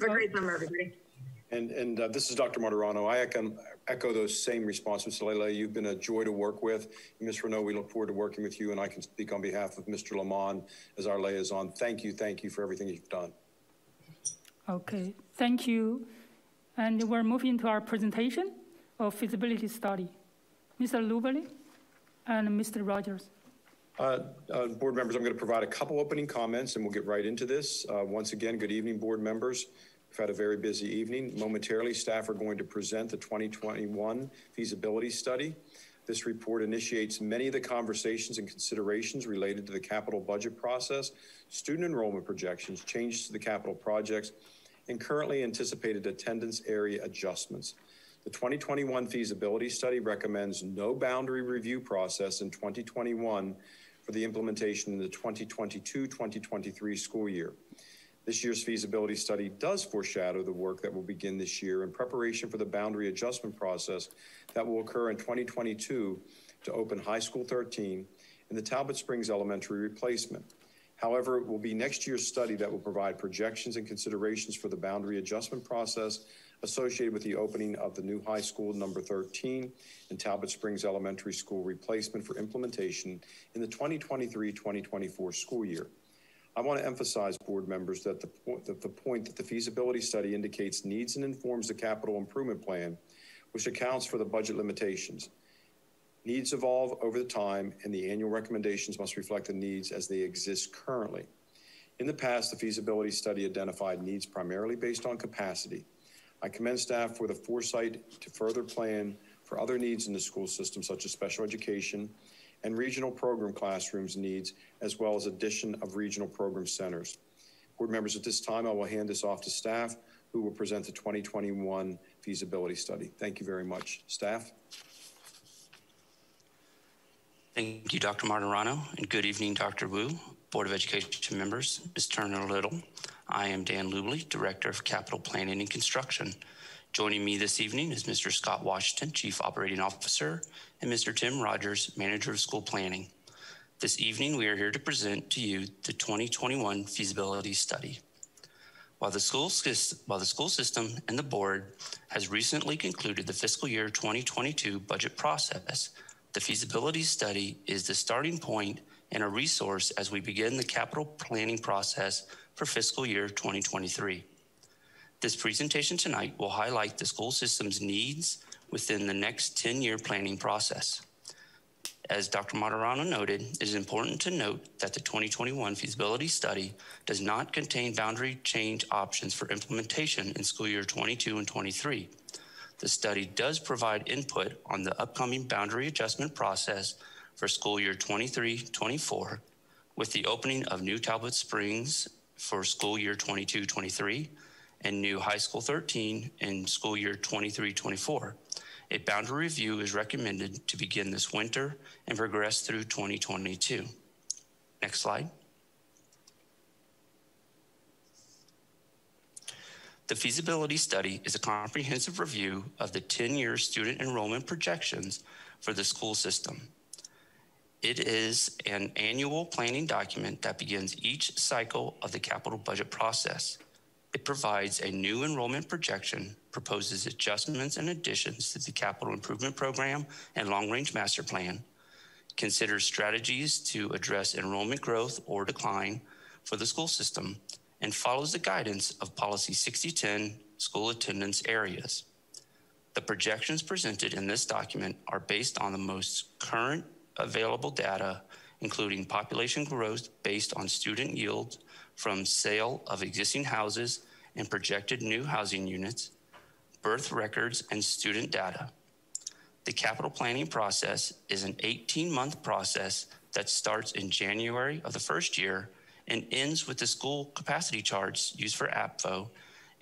Have a great summer, everybody. And this is Dr. Martirano. I can echo those same responses. Ms. Lele, you've been a joy to work with. Ms. Renault, we look forward to working with you, and I can speak on behalf of Mr. Lamont as our liaison. Thank you for everything you've done. Okay, thank you. And we're moving to our presentation of feasibility study. Mr. Lubley and Mr. Rogers. Board members, I'm going to provide a couple opening comments and we'll get right into this. Once again, good evening, board members. We've had a very busy evening. Momentarily, staff are going to present the 2021 feasibility study. This report initiates many of the conversations and considerations related to the capital budget process, student enrollment projections, changes to the capital projects, and currently anticipated attendance area adjustments. The 2021 feasibility study recommends no boundary review process in 2021 for the implementation in the 2022-2023 school year. This year's feasibility study does foreshadow the work that will begin this year in preparation for the boundary adjustment process that will occur in 2022 to open High School 13 and the Talbott Springs Elementary replacement. However, it will be next year's study that will provide projections and considerations for the boundary adjustment process associated with the opening of the new high school number 13 and Talbott Springs Elementary School replacement for implementation in the 2023-2024 school year. I want to emphasize, board members, that the point that the feasibility study indicates needs and informs the capital improvement plan, which accounts for the budget limitations. Needs evolve over the time, and the annual recommendations must reflect the needs as they exist currently. In the past, the feasibility study identified needs primarily based on capacity. I commend staff for the foresight to further plan for other needs in the school system, such as special education and regional program classrooms needs, as well as addition of regional program centers. Board members, at this time, I will hand this off to staff, who will present the 2021 feasibility study. Thank you very much. Staff. Thank you, Dr. Martirano, and good evening, Dr. Wu, Board of Education members, Ms. Turner-Little. I am Dan Lubley, Director of Capital Planning and Construction. Joining me this evening is Mr. Scott Washington, Chief Operating Officer, and Mr. Tim Rogers, Manager of School Planning. This evening, we are here to present to you the 2021 feasibility study. While the school system and the board has recently concluded the fiscal year 2022 budget process, the feasibility study is the starting point and a resource as we begin the capital planning process for fiscal year 2023. This presentation tonight will highlight the school system's needs within the next 10-year planning process. As Dr. Martirano noted, it is important to note that the 2021 feasibility study does not contain boundary change options for implementation in school year 22 and 23. The study does provide input on the upcoming boundary adjustment process for school year 23-24 with the opening of new Talbott Springs for school year 22-23 and new High School 13 in school year 23-24. A boundary review is recommended to begin this winter and progress through 2022. Next slide. The feasibility study is a comprehensive review of the 10-year student enrollment projections for the school system. It is an annual planning document that begins each cycle of the capital budget process. It provides a new enrollment projection, proposes adjustments and additions to the capital improvement program and long-range master plan, considers strategies to address enrollment growth or decline for the school system, and follows the guidance of Policy 6010, School Attendance Areas. The projections presented in this document are based on the most current available data, including population growth based on student yield from sale of existing houses and projected new housing units, birth records, and student data. The capital planning process is an 18-month process that starts in January of the first year and ends with the school capacity charts used for APFO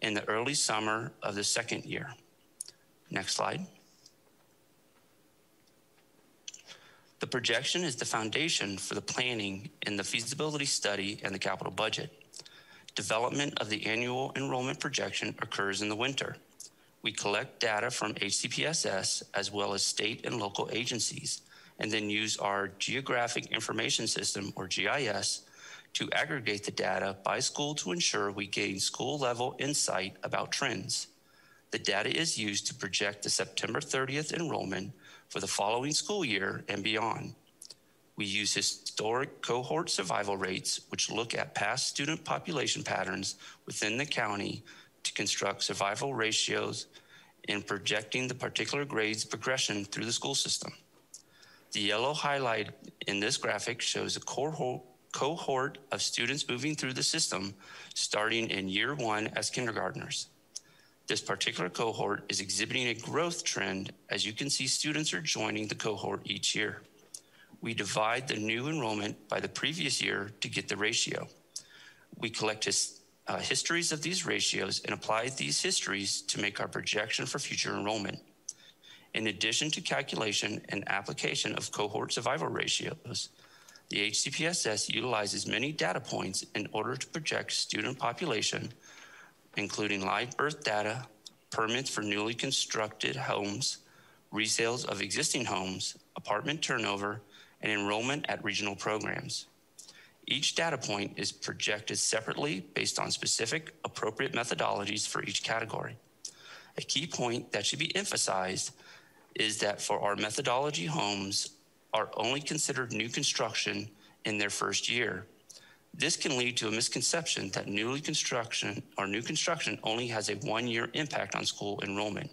in the early summer of the second year. Next slide. The projection is the foundation for the planning in the feasibility study and the capital budget. Development of the annual enrollment projection occurs in the winter. We collect data from HCPSS as well as state and local agencies, and then use our Geographic Information System, or GIS, to aggregate the data by school to ensure we gain school-level insight about trends. The data is used to project the September 30th enrollment for the following school year and beyond. We use historic cohort survival rates, which look at past student population patterns within the county to construct survival ratios in projecting the particular grade's progression through the school system. The yellow highlight in this graphic shows a cohort of students moving through the system starting in year one as kindergartners. This particular cohort is exhibiting a growth trend. As you can see, students are joining the cohort each year. We divide the new enrollment by the previous year to get the ratio. We collect histories of these ratios and apply these histories to make our projection for future enrollment. In addition to calculation and application of cohort survival ratios, the HCPSS utilizes many data points in order to project student population, including live birth data, permits for newly constructed homes, resales of existing homes, apartment turnover, and enrollment at regional programs. Each data point is projected separately based on specific appropriate methodologies for each category. A key point that should be emphasized is that for our methodology, homes are only considered new construction in their first year. This can lead to a misconception that new construction only has a one-year impact on school enrollment.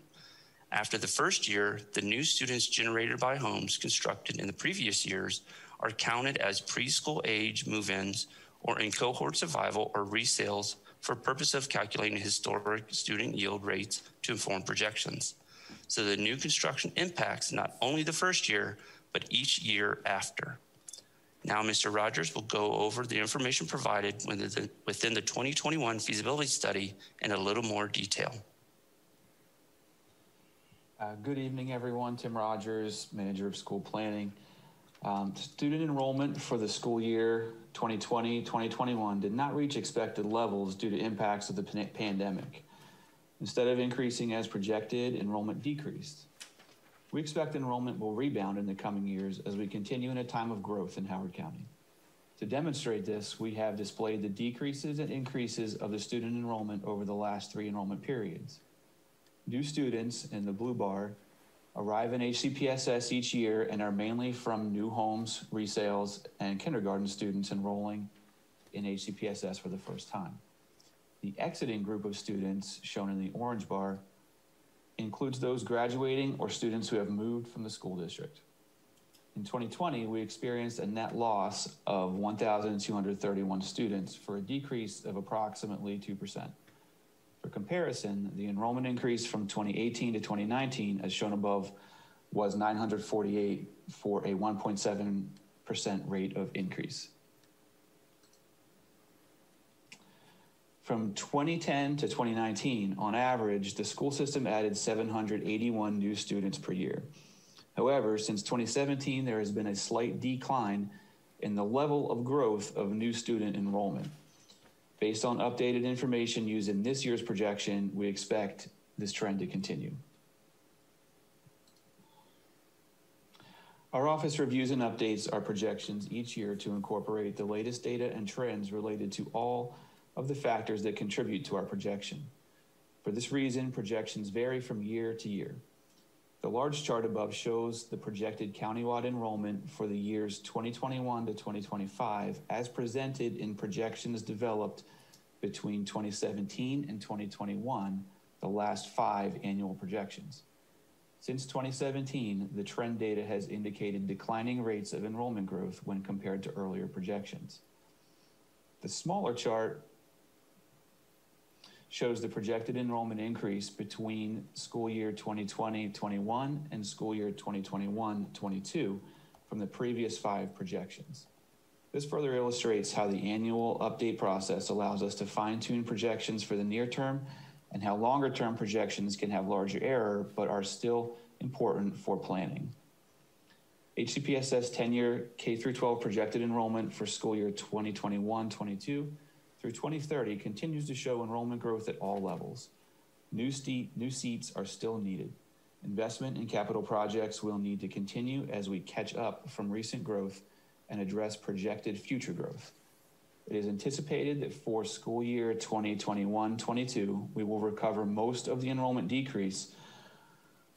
After the first year, the new students generated by homes constructed in the previous years are counted as preschool age move-ins or in cohort survival or resales for purpose of calculating historic student yield rates to inform projections. So the new construction impacts not only the first year, but each year after. Now, Mr. Rogers will go over the information provided within the 2021 feasibility study in a little more detail. Good evening, everyone. Tim Rogers, Manager of School Planning. Student enrollment for the school year 2020-2021 did not reach expected levels due to impacts of the pandemic. Instead of increasing as projected, enrollment decreased. We expect enrollment will rebound in the coming years as we continue in a time of growth in Howard County. To demonstrate this, we have displayed the decreases and increases of the student enrollment over the last three enrollment periods. New students, in the blue bar, arrive in HCPSS each year and are mainly from new homes, resales, and kindergarten students enrolling in HCPSS for the first time. The exiting group of students, shown in the orange bar, includes those graduating or students who have moved from the school district. In 2020, we experienced a net loss of 1,231 students for a decrease of approximately 2%. For comparison, the enrollment increase from 2018 to 2019, as shown above, was 948 for a 1.7% rate of increase. From 2010 to 2019, on average, the school system added 781 new students per year. However, since 2017, there has been a slight decline in the level of growth of new student enrollment. Based on updated information used in this year's projection, we expect this trend to continue. Our office reviews and updates our projections each year to incorporate the latest data and trends related to all of the factors that contribute to our projection. For this reason, projections vary from year to year. The large chart above shows the projected countywide enrollment for the years 2021 to 2025 as presented in projections developed between 2017 and 2021, the last five annual projections. Since 2017, the trend data has indicated declining rates of enrollment growth when compared to earlier projections. The smaller chart shows the projected enrollment increase between school year 2020-21 and school year 2021-22 from the previous five projections. This further illustrates how the annual update process allows us to fine-tune projections for the near term and how longer-term projections can have larger error but are still important for planning. HCPSS 10-year K-12 projected enrollment for school year 2021-22 through 2030 continues to show enrollment growth at all levels. New seats are still needed. Investment in capital projects will need to continue as we catch up from recent growth and address projected future growth. It is anticipated that for school year 2021-22, we will recover most of the enrollment decrease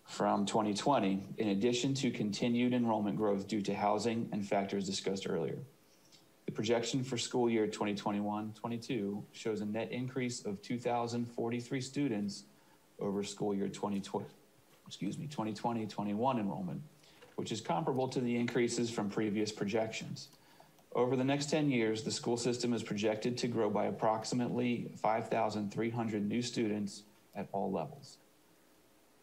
from 2020, in addition to continued enrollment growth due to housing and factors discussed earlier. The projection for school year 2021-22 shows a net increase of 2,043 students over school year 2020-21 enrollment, which is comparable to the increases from previous projections. Over the next 10 years, the school system is projected to grow by approximately 5,300 new students at all levels.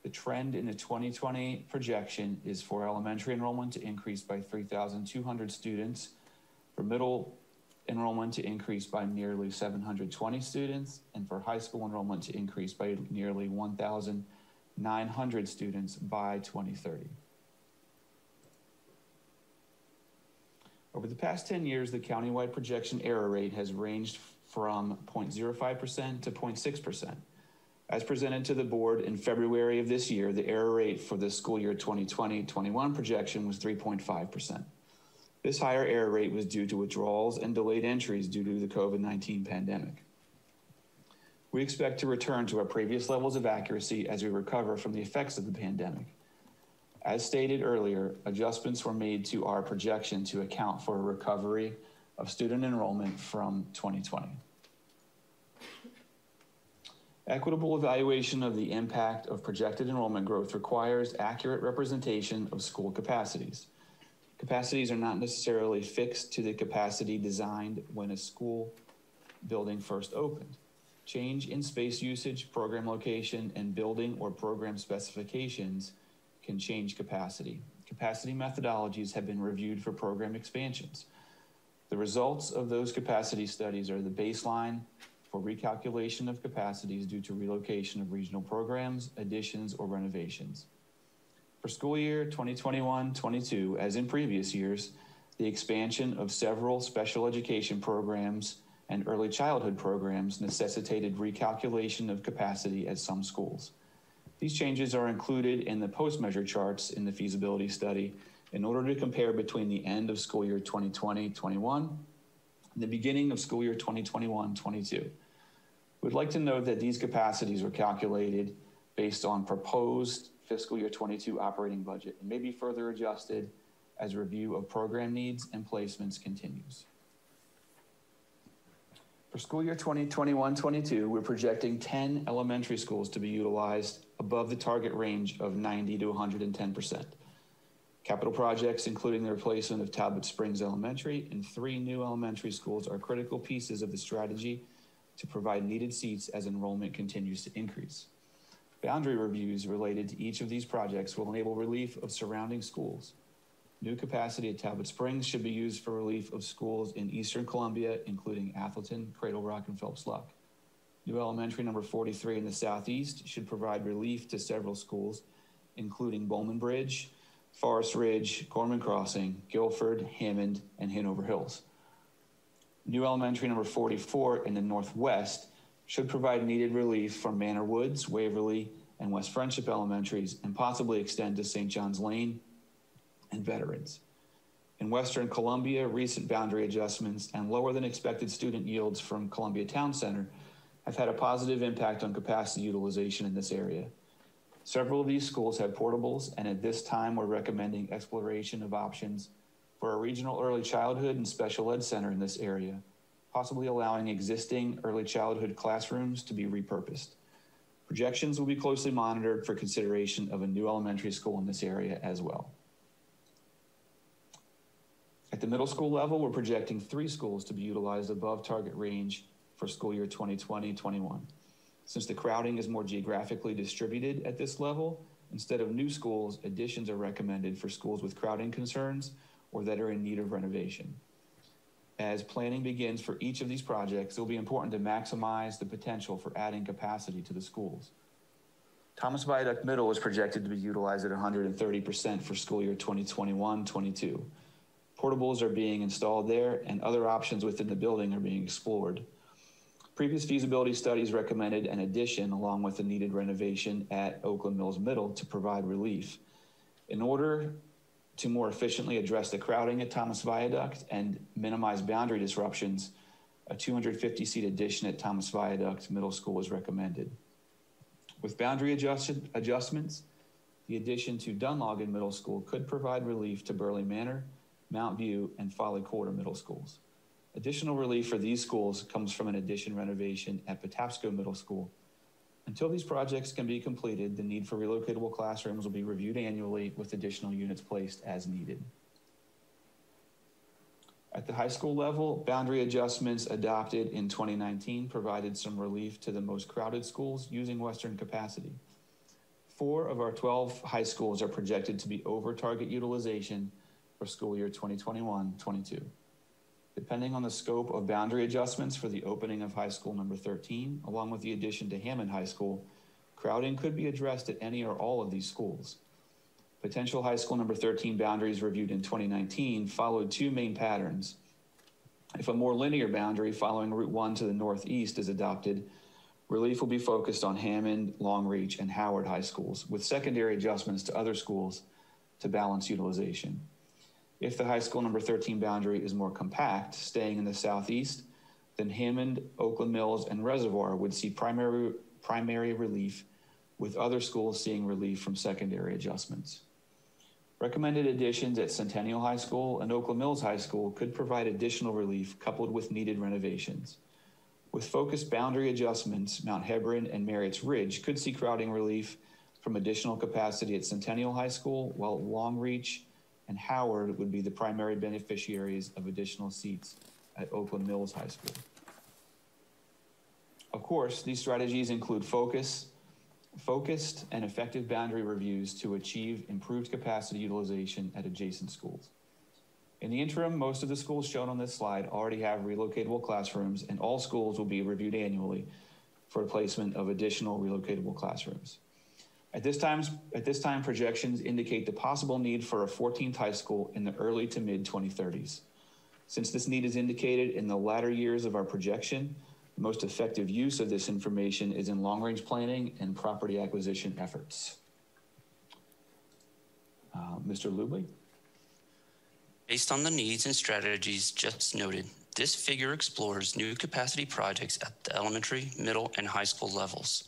The trend in the 2020 projection is for elementary enrollment to increase by 3,200 students, for middle enrollment to increase by nearly 720 students, and for high school enrollment to increase by nearly 1,900 students by 2030. Over the past 10 years, the countywide projection error rate has ranged from 0.05% to 0.6%. As presented to the board in February of this year, the error rate for the school year 2020-21 projection was 3.5%. This higher error rate was due to withdrawals and delayed entries due to the COVID-19 pandemic. We expect to return to our previous levels of accuracy as we recover from the effects of the pandemic. As stated earlier, adjustments were made to our projection to account for a recovery of student enrollment from 2020. Equitable evaluation of the impact of projected enrollment growth requires accurate representation of school capacities. Capacities are not necessarily fixed to the capacity designed when a school building first opened. Change in space usage, program location, and building or program specifications can change capacity. Capacity methodologies have been reviewed for program expansions. The results of those capacity studies are the baseline for recalculation of capacities due to relocation of regional programs, additions, or renovations. For school year 2021-22, as in previous years, the expansion of several special education programs and early childhood programs necessitated recalculation of capacity at some schools. These changes are included in the post-measure charts in the feasibility study in order to compare between the end of school year 2020-21 and the beginning of school year 2021-22. We'd like to note that these capacities were calculated based on proposed fiscal year 22 operating budget and may be further adjusted as review of program needs and placements continues. For school year 2021-22, we're projecting 10 elementary schools to be utilized above the target range of 90 to 110%. Capital projects, including the replacement of Talbott Springs Elementary and 3 new elementary schools, are critical pieces of the strategy to provide needed seats as enrollment continues to increase. Boundary reviews related to each of these projects will enable relief of surrounding schools. New capacity at Talbot Springs should be used for relief of schools in Eastern Columbia, including Athelton, Cradle Rock, and Phelps Luck. New elementary number 43 in the Southeast should provide relief to several schools, including Bowman Bridge, Forest Ridge, Gorman Crossing, Guilford, Hammond, and Hanover Hills. New elementary number 44 in the Northwest should provide needed relief for Manor Woods, Waverly, and West Friendship Elementaries, and possibly extend to St. John's Lane and Veterans. In Western Columbia, recent boundary adjustments and lower than expected student yields from Columbia Town Center have had a positive impact on capacity utilization in this area. Several of these schools have portables, and at this time we're recommending exploration of options for a regional early childhood and special ed center in this area, possibly allowing existing early childhood classrooms to be repurposed. Projections will be closely monitored for consideration of a new elementary school in this area as well. At the middle school level, we're projecting 3 schools to be utilized above target range for school year 2020-21. Since the crowding is more geographically distributed at this level, instead of new schools, additions are recommended for schools with crowding concerns or that are in need of renovation. As planning begins for each of these projects, it will be important to maximize the potential for adding capacity to the schools. Thomas Viaduct Middle is projected to be utilized at 130% for school year 2021-22. Portables are being installed there, and other options within the building are being explored. Previous feasibility studies recommended an addition along with the needed renovation at Oakland Mills Middle to provide relief. In order to more efficiently address the crowding at Thomas Viaduct and minimize boundary disruptions, a 250-seat addition at Thomas Viaduct Middle School was recommended. With boundary adjustments, the addition to Dunloggin Middle School could provide relief to Burley Manor, Mount View, and Folly Quarter Middle Schools. Additional relief for these schools comes from an addition renovation at Patapsco Middle School. Until these projects can be completed, the need for relocatable classrooms will be reviewed annually with additional units placed as needed. At the high school level, boundary adjustments adopted in 2019 provided some relief to the most crowded schools using Western capacity. 4 of our 12 high schools are projected to be over target utilization for school year 2021-22. Depending on the scope of boundary adjustments for the opening of high school number 13, along with the addition to Hammond High School, crowding could be addressed at any or all of these schools. Potential high school number 13 boundaries reviewed in 2019 followed 2 main patterns. If a more linear boundary following Route 1 to the northeast is adopted, relief will be focused on Hammond, Long Reach, and Howard High Schools, with secondary adjustments to other schools to balance utilization. If the high school number 13 boundary is more compact, staying in the southeast, then Hammond, Oakland Mills, and Reservoir would see primary relief, with other schools seeing relief from secondary adjustments. Recommended additions at Centennial High School and Oakland Mills High School could provide additional relief coupled with needed renovations. With focused boundary adjustments, Mount Hebron and Marriott's Ridge could see crowding relief from additional capacity at Centennial High School, while Long Reach and Howard would be the primary beneficiaries of additional seats at Oakland Mills High School. Of course, these strategies include focused and effective boundary reviews to achieve improved capacity utilization at adjacent schools. In the interim, most of the schools shown on this slide already have relocatable classrooms, and all schools will be reviewed annually for placement of additional relocatable classrooms. At this time, projections indicate the possible need for a 14th high school in the early to mid 2030s. Since this need is indicated in the latter years of our projection, the most effective use of this information is in long-range planning and property acquisition efforts. Mr. Lubley? Based on the needs and strategies just noted, this figure explores new capacity projects at the elementary, middle, and high school levels.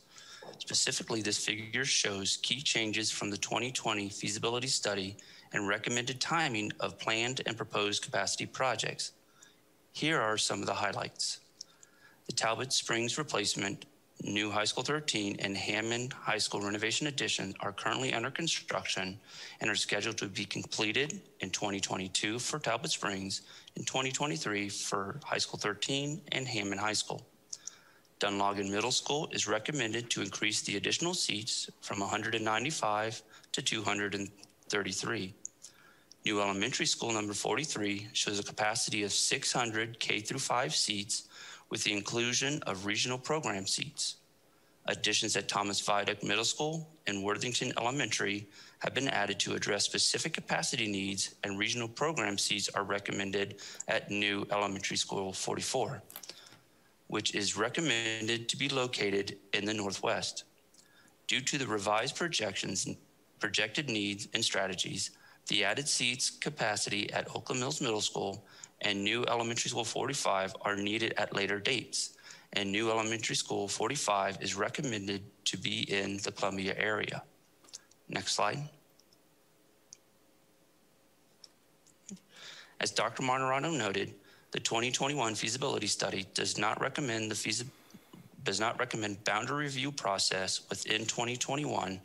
Specifically, this figure shows key changes from the 2020 feasibility study and recommended timing of planned and proposed capacity projects. Here are some of the highlights. The Talbott Springs replacement, new High School 13, and Hammond High School renovation addition are currently under construction and are scheduled to be completed in 2022 for Talbott Springs and 2023 for High School 13 and Hammond High School. Dunloggin Middle School is recommended to increase the additional seats from 195 to 233. New elementary school number 43 shows a capacity of 600 K-5 seats with the inclusion of regional program seats. Additions at Thomas Viaduct Middle School and Worthington Elementary have been added to address specific capacity needs, and regional program seats are recommended at new elementary school 44. Which is recommended to be located in the Northwest. Due to the revised projected needs and strategies, the added seats capacity at Oakland Mills Middle School and new elementary school 45 are needed at later dates, and new elementary school 45 is recommended to be in the Columbia area. Next slide. As Dr. Martirano noted, the 2021 feasibility study does not recommend boundary review process within 2021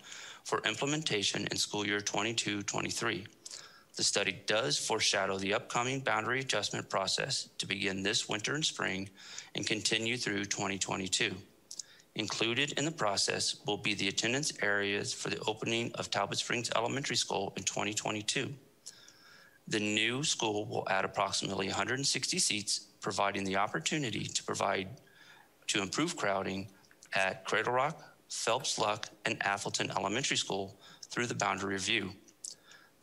for implementation in school year 22-23. The study does foreshadow the upcoming boundary adjustment process to begin this winter and spring and continue through 2022. Included in the process will be the attendance areas for the opening of Talbott Springs Elementary School in 2022. The new school will add approximately 160 seats, providing the opportunity to improve crowding at Cradle Rock, Phelps Luck, and Athelton Elementary School through the boundary review.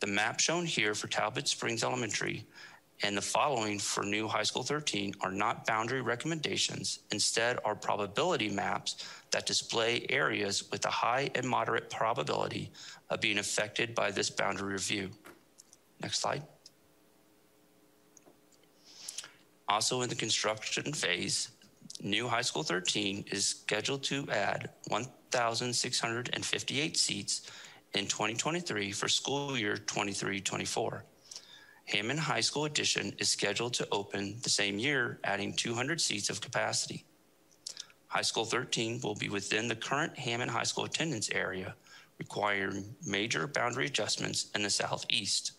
The map shown here for Talbott Springs Elementary and the following for new High School 13 are not boundary recommendations, instead are probability maps that display areas with a high and moderate probability of being affected by this boundary review. Next slide. Also in the construction phase, new High School 13 is scheduled to add 1,658 seats in 2023 for school year 23-24. Hammond High School addition is scheduled to open the same year, adding 200 seats of capacity. High School 13 will be within the current Hammond High School attendance area, requiring major boundary adjustments in the southeast.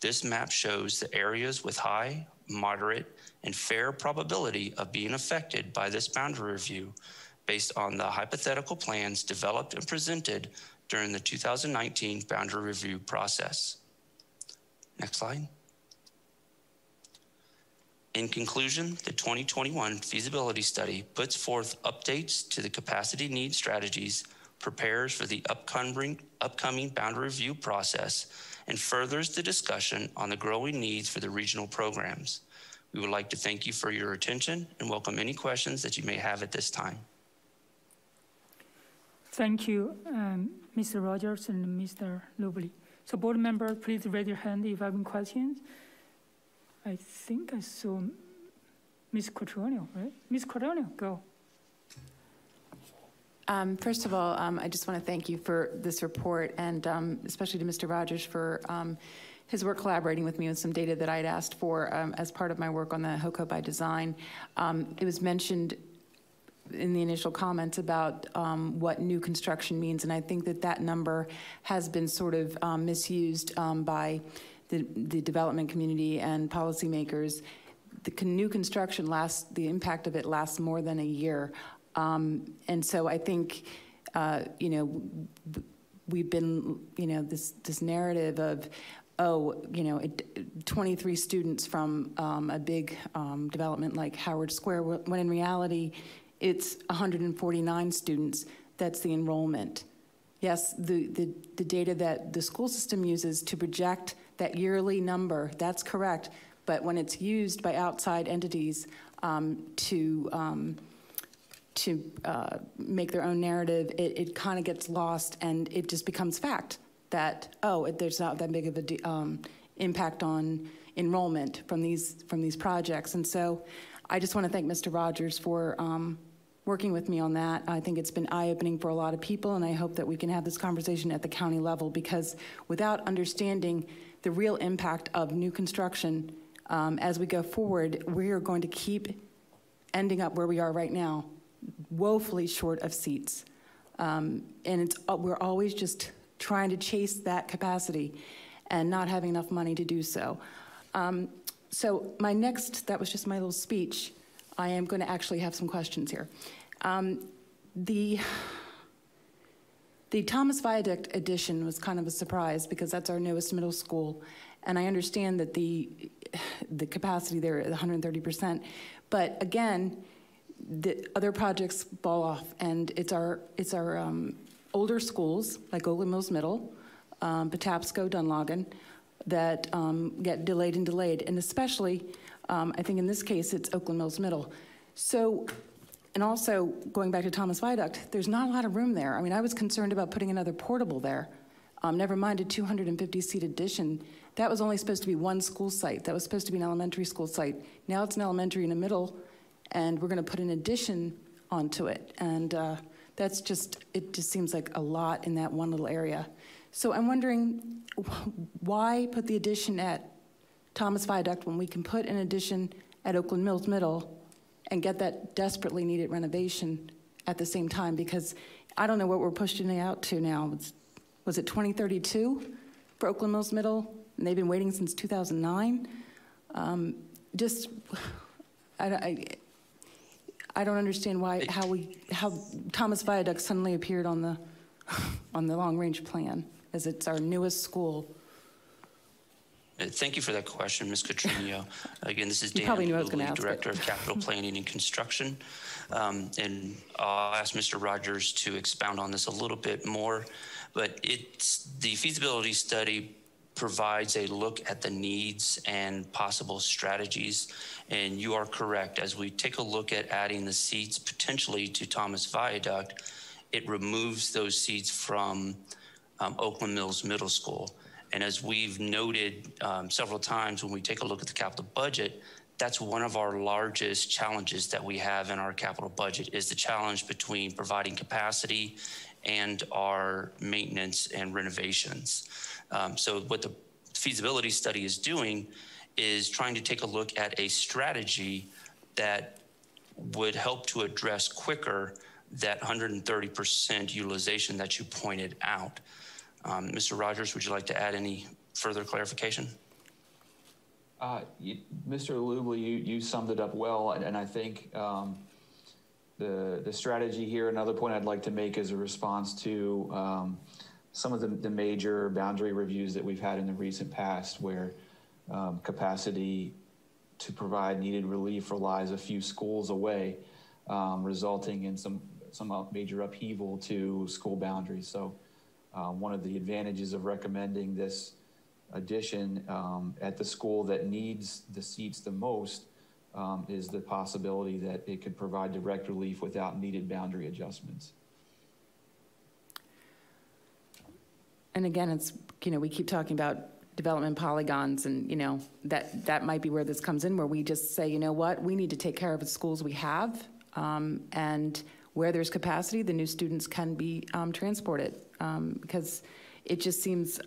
This map shows the areas with high, moderate, and fair probability of being affected by this boundary review based on the hypothetical plans developed and presented during the 2019 boundary review process. Next slide. In conclusion, the 2021 feasibility study puts forth updates to the capacity needs strategies, prepares for the upcoming boundary review process, and furthers the discussion on the growing needs for the regional programs. We would like to thank you for your attention and welcome any questions that you may have at this time. Thank you, Mr. Rogers and Mr. Lubley. So board members, please raise your hand if you have any questions. I think I saw Ms. Cutroneo, right? Ms. Cutroneo, go. First of all, I just want to thank you for this report, and especially to Mr. Rogers for his work collaborating with me on some data that I'd asked for as part of my work on the HOCO by design. It was mentioned in the initial comments about what new construction means, and I think that that number has been sort of misused by the development community and policymakers. The new construction lasts, the impact of it lasts more than a year, and so I think you know, we've been, you know, this narrative of, oh, you know, 23 students from a big development like Howard Square, when in reality it's 149 students. That's the enrollment. Yes, the data that the school system uses to project that yearly number, that's correct, but when it's used by outside entities to make their own narrative, it kind of gets lost, and it just becomes fact that, oh, there's not that big of a impact on enrollment from these projects. And so I just want to thank Mr. Rogers for working with me on that. I think it's been eye-opening for a lot of people, and I hope that we can have this conversation at the county level, because without understanding the real impact of new construction as we go forward, we are going to keep ending up where we are right now, woefully short of seats. And we're always just trying to chase that capacity and not having enough money to do so. So my next, that was just my little speech. I am going to actually have some questions here. The Thomas Viaduct addition was kind of a surprise, because that's our newest middle school. And I understand that the capacity there is 130%. But again, the other projects fall off, and it's our older schools, like Oakland Mills Middle, Patapsco, Dunloggin, that get delayed and delayed. And especially, I think in this case, it's Oakland Mills Middle. So, and also going back to Thomas Viaduct, there's not a lot of room there. I mean, I was concerned about putting another portable there. Never mind a 250 seat addition. That was only supposed to be one school site. That was supposed to be an elementary school site. Now it's an elementary and a middle, and we're gonna put an addition onto it. And that's just, it just seems like a lot in that one little area. So I'm wondering, why put the addition at Thomas Viaduct when we can put an addition at Oakland Mills Middle and get that desperately needed renovation at the same time? Because I don't know what we're pushing out to now. Was it 2032 for Oakland Mills Middle? And they've been waiting since 2009. I don't understand why, how Thomas Viaduct suddenly appeared on the long range plan, as it's our newest school. Thank you for that question, Ms. Cutroneo. Again, this is Dan Lubley, Director of Capital Planning and Construction. And I'll ask Mr. Rogers to expound on this a little bit more, but the feasibility study provides a look at the needs and possible strategies. And you are correct. As we take a look at adding the seats potentially to Thomas Viaduct, it removes those seats from Oakland Mills Middle School. And as we've noted several times, when we take a look at the capital budget, that's one of our largest challenges that we have in our capital budget, is the challenge between providing capacity and our maintenance and renovations. So what the feasibility study is doing is trying to take a look at a strategy that would help to address quicker that 130% utilization that you pointed out. Mr. Rogers, would you like to add any further clarification? Mr. Lubley, you summed it up well, and I think the strategy here, another point I'd like to make is a response to some of the major boundary reviews that we've had in the recent past, where capacity to provide needed relief relies a few schools away, resulting in some major upheaval to school boundaries. So one of the advantages of recommending this addition at the school that needs the seats the most is the possibility that it could provide direct relief without needed boundary adjustments. And again, it's, you know, we keep talking about development polygons, and, you know, that might be where this comes in, where we just say, you know what, we need to take care of the schools we have, and where there's capacity, the new students can be transported, because it just seems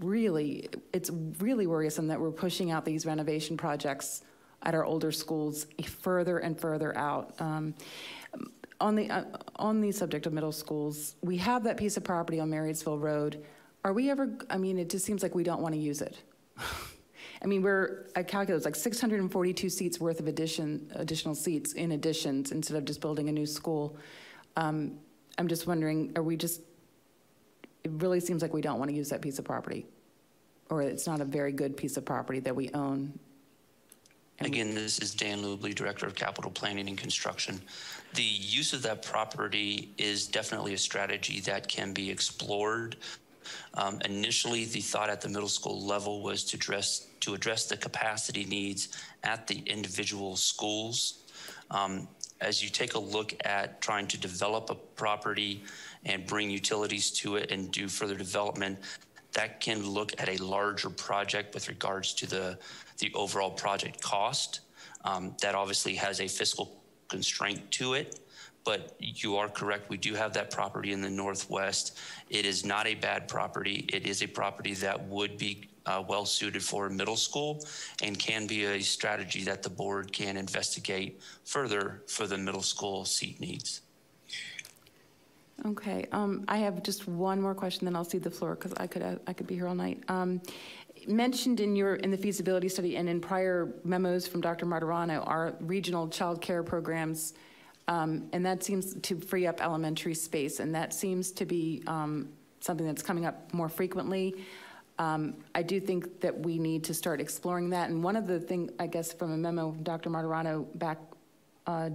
really, it's really worrisome that we're pushing out these renovation projects at our older schools further and further out. On the subject of middle schools, we have that piece of property on Marysville Road. Are we ever, I mean, it just seems like we don't want to use it. I mean, I calculated like 642 seats worth of additional seats in additions, instead of just building a new school. I'm just wondering, it really seems like we don't want to use that piece of property, or it's not a very good piece of property that we own. Again, this is Dan Lubley, Director of Capital Planning and Construction. The use of that property is definitely a strategy that can be explored. Initially, the thought at the middle school level was to address the capacity needs at the individual schools. As you take a look at trying to develop a property and bring utilities to it and do further development, that can look at a larger project with regards to the overall project cost. That obviously has a fiscal constraint to it, but you are correct. We do have that property in the Northwest. It is not a bad property. It is a property that would be well suited for middle school and can be a strategy that the board can investigate further for the middle school seat needs. Okay, I have just one more question, then I'll cede the floor, because I could be here all night. Mentioned in the feasibility study and in prior memos from Dr. Martirano are regional child care programs, and that seems to free up elementary space, and that seems to be something that's coming up more frequently. I do think that we need to start exploring that, and one of the things, I guess, from a memo from Dr. Martirano back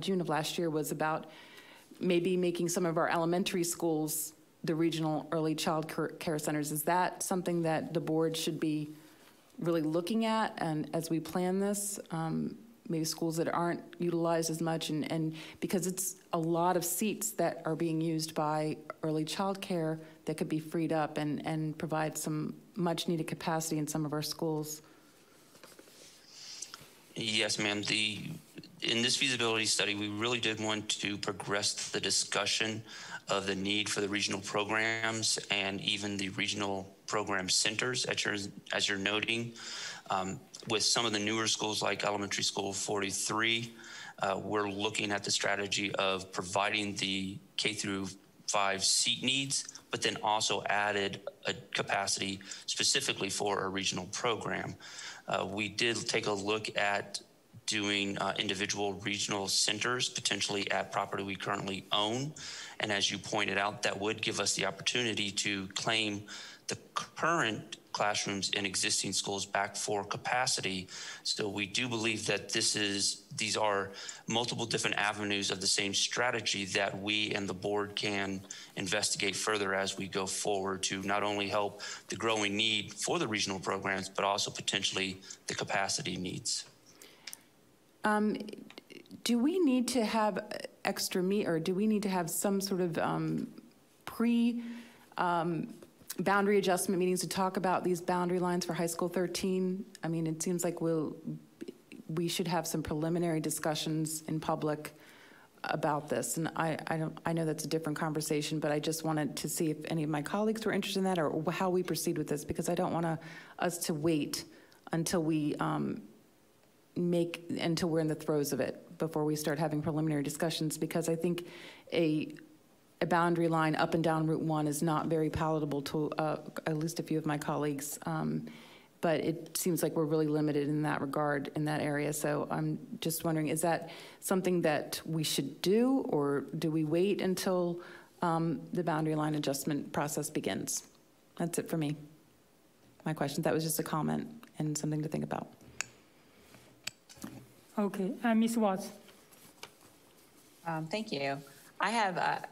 June of last year was about maybe making some of our elementary schools the regional early child care centers. Is that something that the board should be really looking at, and as we plan this, maybe schools that aren't utilized as much, and because it's a lot of seats that are being used by early child care that could be freed up and provide some much needed capacity in some of our schools? Yes, ma'am. In this feasibility study, we really did want to progress the discussion of the need for the regional programs and even the regional program centers, as you're noting. With some of the newer schools like Elementary School 43, we're looking at the strategy of providing the K-5 seat needs, but then also added a capacity specifically for a regional program. We did take a look at doing individual regional centers, potentially at property we currently own. And as you pointed out, that would give us the opportunity to claim the current classrooms in existing schools back for capacity. So we do believe that these are multiple different avenues of the same strategy that we and the board can investigate further as we go forward, to not only help the growing need for the regional programs, but also potentially the capacity needs. Do we need to have extra meat, or do we need to have some sort of boundary adjustment meetings to talk about these boundary lines for High School 13? I mean, it seems like we should have some preliminary discussions in public about this. And I know that's a different conversation, but I just wanted to see if any of my colleagues were interested in that or how we proceed with this, because I don't want us to wait until we until we're in the throes of it before we start having preliminary discussions, because I think a boundary line up and down Route 1 is not very palatable to at least a few of my colleagues. But it seems like we're really limited in that regard in that area. So I'm just wondering, is that something that we should do, or do we wait until the boundary line adjustment process begins? That's it for me. My question, that was just a comment and something to think about. Okay, Ms. Watts. Thank you. I have,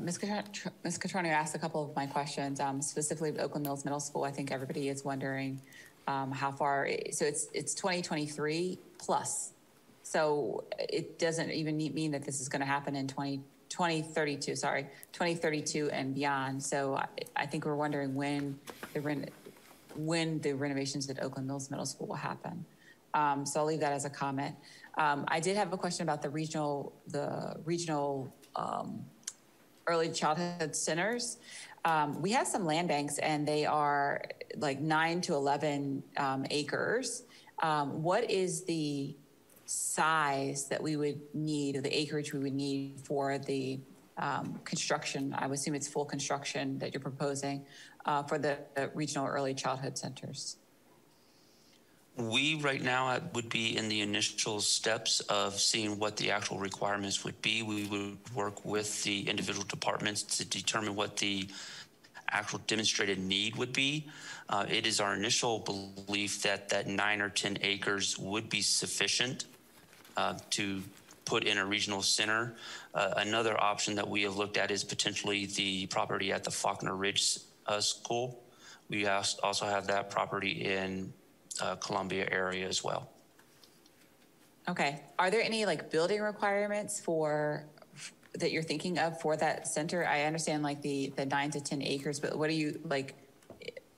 Ms. Cutroneo asked a couple of my questions, specifically with Oakland Mills Middle School. I think everybody is wondering how far, so it's 2023 plus. So it doesn't even mean that this is gonna happen in 2032 and beyond. So I think we're wondering when the renovations at Oakland Mills Middle School will happen. So I'll leave that as a comment. I did have a question about the regional early childhood centers. We have some land banks and they are like 9 to 11 acres. What is the size that we would need, or the acreage we would need for the construction? I would assume it's full construction that you're proposing for the regional early childhood centers. We right now would be in the initial steps of seeing what the actual requirements would be. We would work with the individual departments to determine what the actual demonstrated need would be. It is our initial belief that 9 or 10 acres would be sufficient to put in a regional center. Another option that we have looked at is potentially the property at the Faulkner Ridge School. We also have that property in Columbia area as well. Okay. Are there any like building requirements that you're thinking of for that center? I understand like the 9 to 10 acres, but what are you like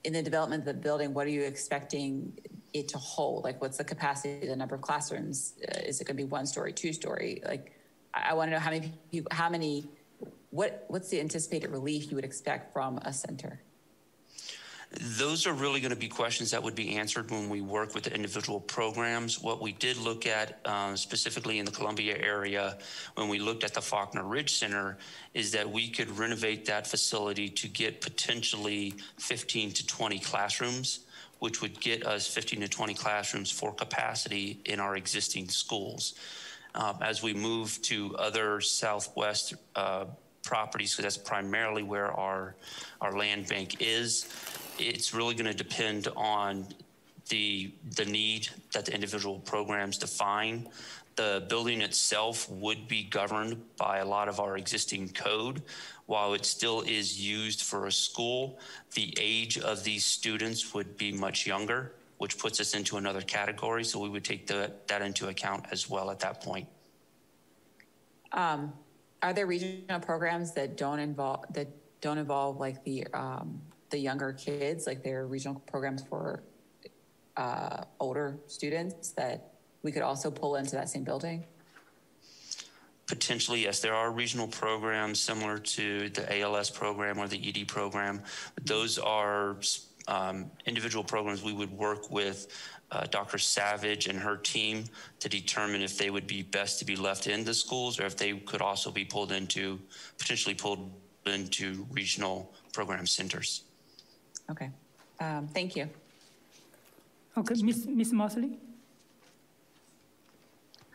in the development of the building? What are you expecting it to hold? Like what's the capacity, the number of classrooms? Is it going to be 1 story, 2 story? Like I want to know what's the anticipated relief you would expect from a center? Those are really going to be questions that would be answered when we work with the individual programs. What we did look at specifically in the Columbia area when we looked at the Faulkner Ridge Center is that we could renovate that facility to get potentially 15 to 20 classrooms, which would get us 15 to 20 classrooms for capacity in our existing schools. As we move to other Southwest properties, because that's primarily where our land bank is, it's really going to depend on the need that the individual programs define. The building itself would be governed by a lot of our existing code. While it still is used for a school, the age of these students would be much younger, which puts us into another category. So we would take that into account as well at that point. Are there regional programs that don't involve like the younger kids, like there are regional programs for older students that we could also pull into that same building? Potentially, yes. There are regional programs similar to the ALS program or the ED program. Those are individual programs we would work with Dr. Savage and her team to determine if they would be best to be left in the schools or if they could also be potentially pulled into regional program centers. Okay, thank you. Okay, Ms. Mosley.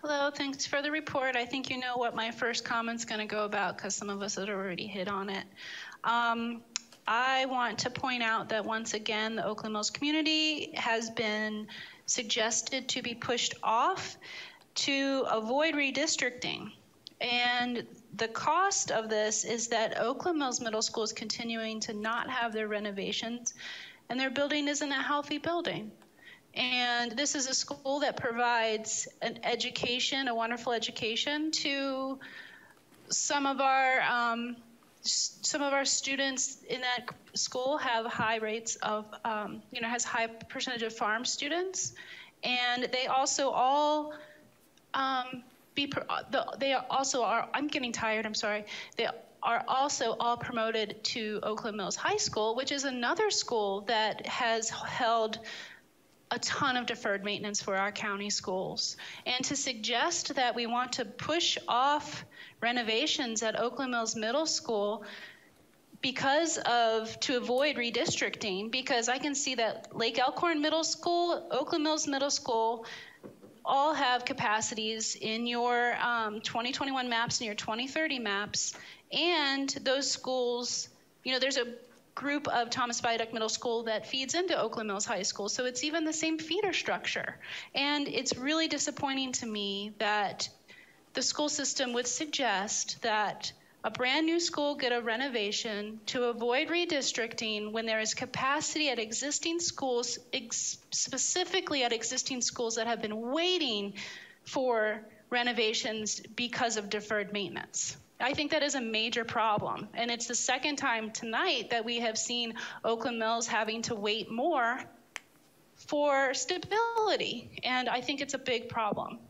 Hello, thanks for the report. I think you know what my first comment's gonna go about because some of us had already hit on it. I want to point out that once again, the Oakland Mills community has been suggested to be pushed off to avoid redistricting. And the cost of this is that Oakland Mills Middle School is continuing to not have their renovations, and their building isn't a healthy building. And this is a school that provides an education, a wonderful education, to some of our students in that school have high percentage of farm students. And they also all I'm getting tired, I'm sorry. They are also all promoted to Oakland Mills High School, which is another school that has held a ton of deferred maintenance for our county schools. And to suggest that we want to push off renovations at Oakland Mills Middle School to avoid redistricting, because I can see that Lake Elkhorn Middle School, Oakland Mills Middle School, all have capacities in your 2021 maps and your 2030 maps. And those schools, you know, there's a group of Thomas Viaduct Middle School that feeds into Oakland Mills High School. So it's even the same feeder structure. And it's really disappointing to me that the school system would suggest that a brand new school get a renovation to avoid redistricting when there is capacity at existing schools, specifically at existing schools that have been waiting for renovations because of deferred maintenance. I think that is a major problem. And it's the second time tonight that we have seen Oakland Mills having to wait more for stability. And I think it's a big problem.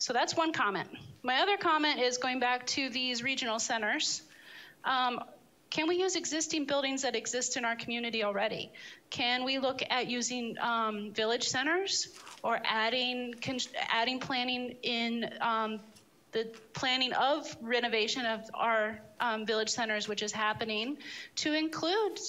So that's one comment. My other comment is going back to these regional centers. Can we use existing buildings that exist in our community already? Can we look at using village centers or adding planning in the planning of renovation of our village centers, which is happening, to include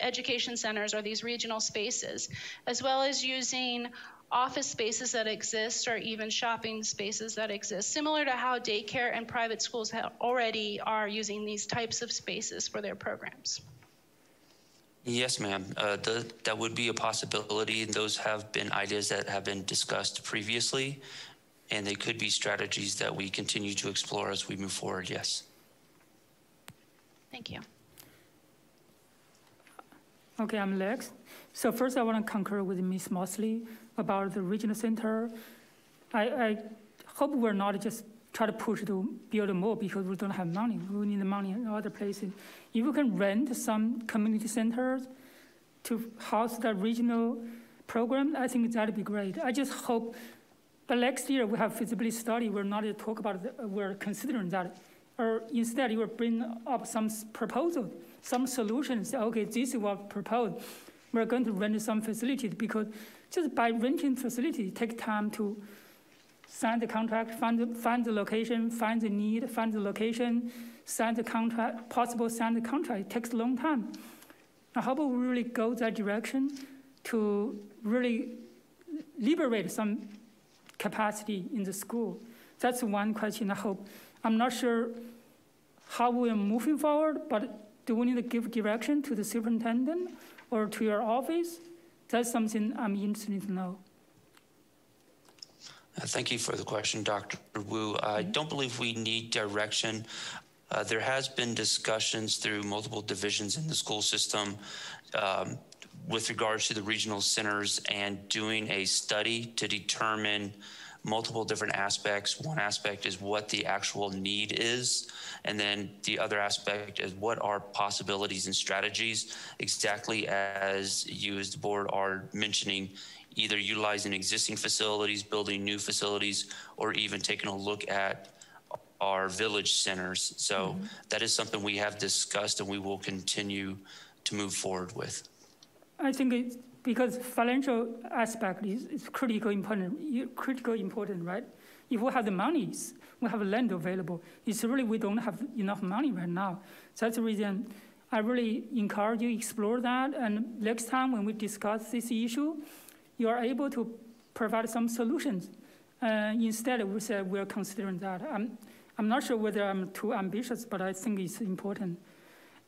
education centers or these regional spaces, as well as using office spaces that exist or even shopping spaces that exist, similar to how daycare and private schools already are using these types of spaces for their programs. Yes, ma'am. That would be a possibility. Those have been ideas that have been discussed previously, and they could be strategies that we continue to explore as we move forward, yes. Thank you. Okay, I'm Lex. So first I want to concur with Ms. Mosley about the regional center. I hope we're not just try to push to build more because we don't have money. We need the money in other places. If we can rent some community centers to house that regional program, I think that'd be great. I just hope, but next year we have feasibility study. We're not to talk about it. We're considering that. Or instead you will bring up some proposal, some solutions. Okay, this is what proposed. We're going to rent some facilities because just by renting facilities, it takes time to sign the contract, find the location, find the need, find the location, sign the contract, It takes a long time. Now, how about we really go that direction to really liberate some capacity in the school? That's one question I hope. I'm not sure how we are moving forward, but do we need to give direction to the superintendent or to your office? That's something I'm interested to know. Thank you for the question, Dr. Wu. I don't believe we need direction. There has been discussions through multiple divisions in the school system with regards to the regional centers and doing a study to determine multiple different aspects. One aspect is what the actual need is, and then the other aspect is what are possibilities and strategies, exactly as you as the board are mentioning, either utilizing existing facilities, building new facilities, or even taking a look at our village centers. So that is something we have discussed and we will continue to move forward with. I think it's because financial aspect is critical important, right? If we have the monies, we have land available. It's really, we don't have enough money right now. So that's the reason I really encourage you to explore that. And next time when we discuss this issue, you are able to provide some solutions. Instead, we say we're considering that. I'm not sure whether I'm too ambitious, but I think it's important.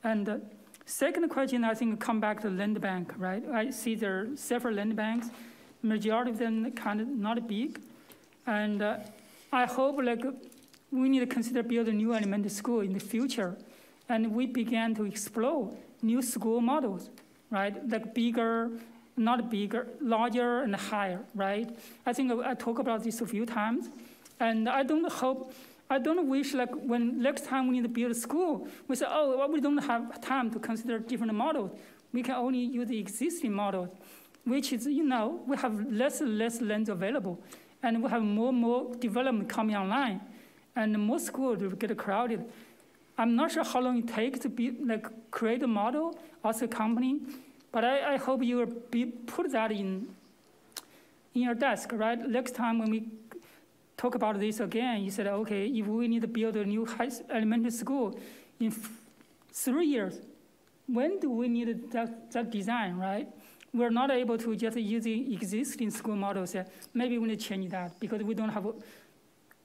And second question, I think come back to land bank, right? I see there are several land banks, majority of them kind of not big. And I hope like we need to consider building a new elementary school in the future. And we began to explore new school models, right? Like bigger, not bigger, larger and higher, right? I think I talk about this a few times. And I don't wish like when next time we need to build a school, we say, oh, well, we don't have time to consider different models. We can only use the existing model. which is, you know, we have less and less land available, and we have more and more development coming online, and more schools will get crowded. I'm not sure how long it takes to be, like, create a model as a company, but I hope you will be put that in your desk, right? Next time when we talk about this again, you said, okay, if we need to build a new elementary school in 3 years, when do we need that design, right? We're not able to just use the existing school models. Maybe we need to change that because we don't have a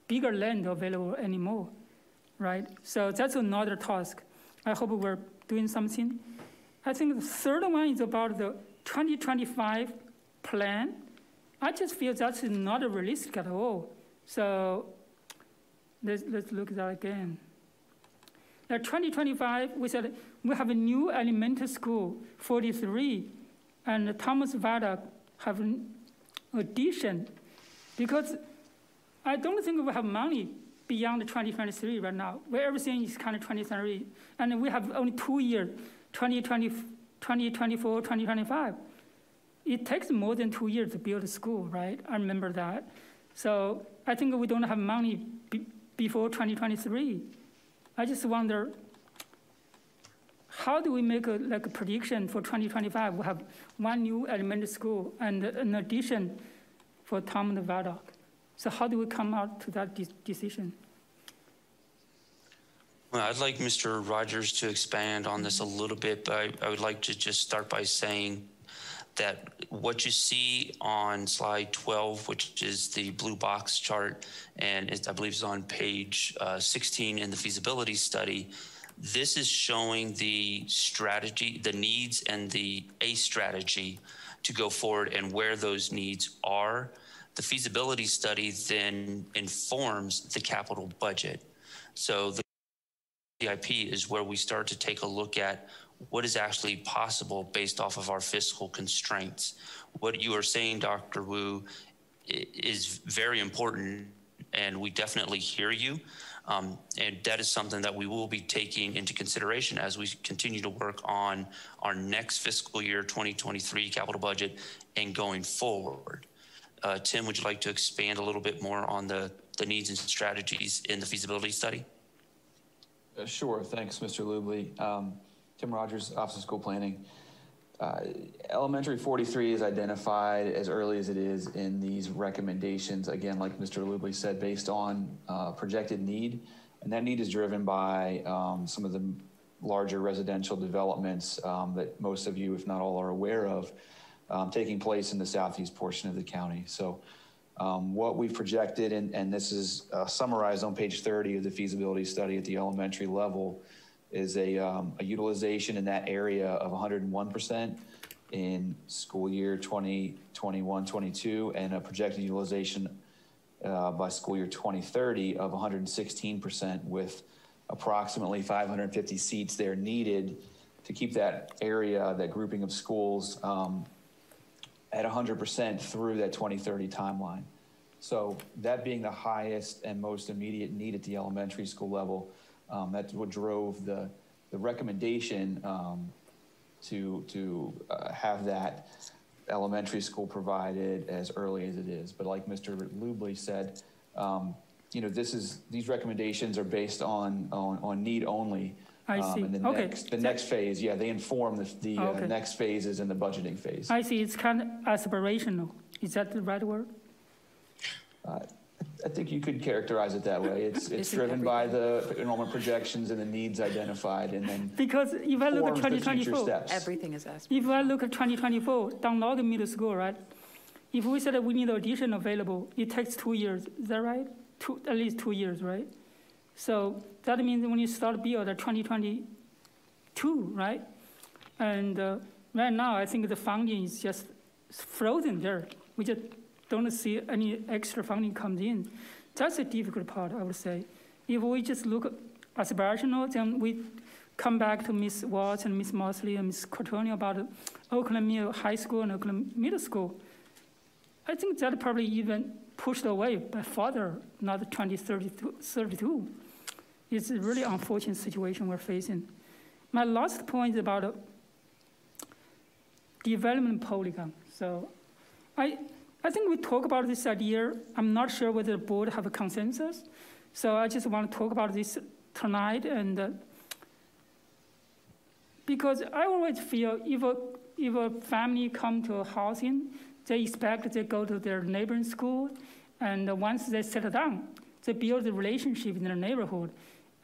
bigger land available anymore, right? So that's another task. I hope we're doing something. I think the third one is about the 2025 plan. I just feel that's not realistic at all. So let's look at that again. Now 2025, we said we have a new elementary school, 43, and Thomas Viaduct have an addition, because I don't think we have money beyond 2023 right now, where everything is kind of 2023, and we have only 2 years, 2020, 2024, 2025. It takes more than 2 years to build a school, right? I remember that. So I think we don't have money before 2023. I just wonder, how do we make a prediction for 2025? We have one new elementary school and an addition for Tom and Viaduct. So how do we come out to that decision? Well, I'd like Mr. Rogers to expand on this a little bit, but I would like to just start by saying that what you see on slide 12, which is the blue box chart, and I believe it's on page 16 in the feasibility study, this is showing the strategy, the needs, and a strategy to go forward and where those needs are. The feasibility study then informs the capital budget. So the CIP is where we start to take a look at what is actually possible based off of our fiscal constraints. What you are saying, Dr. Wu, is very important, and we definitely hear you. And that is something that we will be taking into consideration as we continue to work on our next fiscal year 2023 capital budget and going forward. Tim, would you like to expand a little bit more on the needs and strategies in the feasibility study? Sure, thanks, Mr. Lubley. Tim Rogers, Office of School Planning. Elementary 43 is identified as early as it is in these recommendations, again, like Mr. Lubley said, based on projected need. And that need is driven by some of the larger residential developments that most of you, if not all, are aware of, taking place in the southeast portion of the county. So what we've projected, and this is summarized on page 30 of the feasibility study at the elementary level, is a utilization in that area of 101% in school year 2021-22, and a projected utilization by school year 2030 of 116%, with approximately 550 seats there needed to keep that area, that grouping of schools, at 100% through that 2030 timeline. So that being the highest and most immediate need at the elementary school level, that's what drove the recommendation to have that elementary school provided as early as it is. But like Mr. Lubley said, you know, these recommendations are based on need only. I see. And the okay. Next phase, yeah, they inform the okay. Next phases and the budgeting phase. I see. It's kind of aspirational. Is that the right word? I think you could characterize it that way. It's driven by the enrollment projections and the needs identified, and then because if I look at 2024, everything is asked. If I look at 2024, Dunloggin Middle School, right? If we said that we need addition available, it takes 2 years. Is that right? At least 2 years, right? So that means when you start build at 2022, right? And right now, I think the funding is just frozen there. We just don't see any extra funding comes in. That's a difficult part, I would say. If we just look aspirational, then we come back to Ms. Watts and Ms. Mosley and Ms. Cutroneo about Oakland Mills High School and Oakland Middle School. I think that probably even pushed away by further, not 2032. It's a really unfortunate situation we're facing. My last point is about development polygon. So I think we talk about this idea. I'm not sure whether the board have a consensus. So I just want to talk about this tonight, and because I always feel if a family come to a housing, they expect they go to their neighboring school, and once they settle down, they build a relationship in their neighborhood.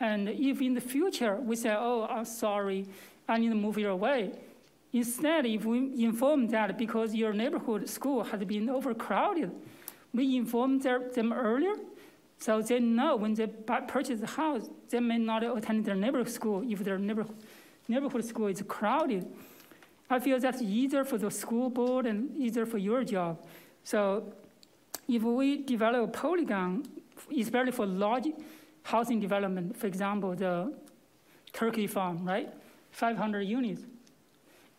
And if in the future we say, oh, I'm sorry, I need to move you away. Instead, if we inform that because your neighborhood school has been overcrowded, we inform them earlier, so they know when they purchase a house, they may not attend their neighborhood school if their neighborhood school is crowded. I feel that's easier for the school board and easier for your job. So if we develop a polygon, especially for large housing development, for example, the turkey farm, right? 500 units.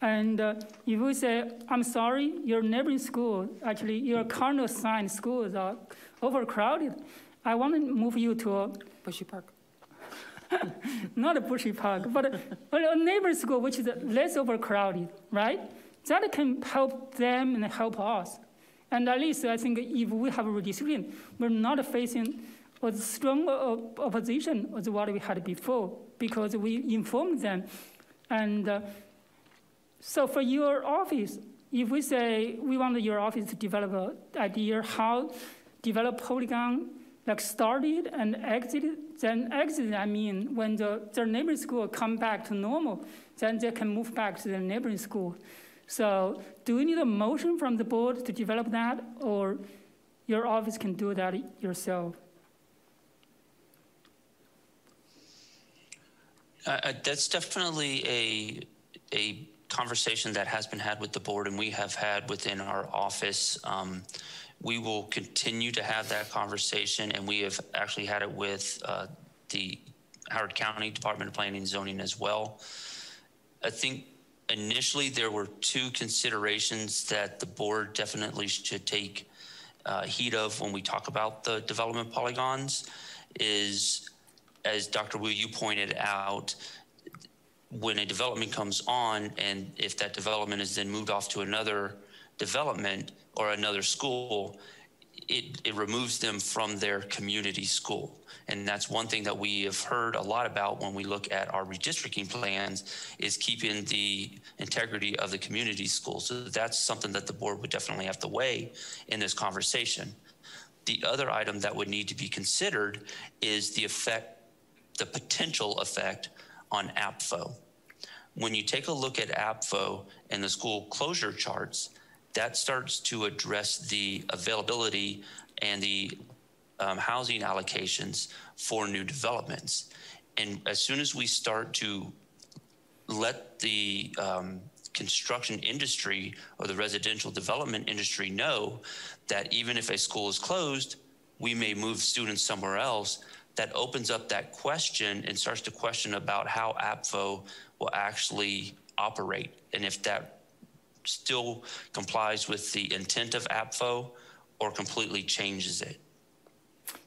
And if we say, I'm sorry, your neighboring school, actually your current assigned schools are overcrowded. I want to move you to a Bushy Park. Not a Bushy Park, but a neighboring school which is less overcrowded, right? That can help them and help us. And at least I think if we have a redistricting, we're not facing as strong opposition as what we had before, because we informed them. And so for your office, if we say we want your office to develop an idea how develop polygon, like started and exited, then exited, I mean, when their neighboring school come back to normal, then they can move back to their neighboring school. So do we need a motion from the board to develop that, or your office can do that yourself? That's definitely a conversation that has been had with the board, and we have had within our office. We will continue to have that conversation, and we have actually had it with the Howard County Department of Planning and Zoning as well. I think initially there were two considerations that the board definitely should take heed of when we talk about the development polygons is, as Dr. Wu, you pointed out, when a development comes on, and if that development is then moved off to another development or another school, it removes them from their community school. And that's one thing that we have heard a lot about when we look at our redistricting plans, is keeping the integrity of the community school. So that's something that the board would definitely have to weigh in this conversation. The other item that would need to be considered is the effect, the potential effect on APFO. When you take a look at APFO and the school closure charts, that starts to address the availability and the housing allocations for new developments. And as soon as we start to let the construction industry or the residential development industry know that even if a school is closed, we may move students somewhere else, that opens up that question and starts to question about how APFO will actually operate. And if that still complies with the intent of APFO or completely changes it.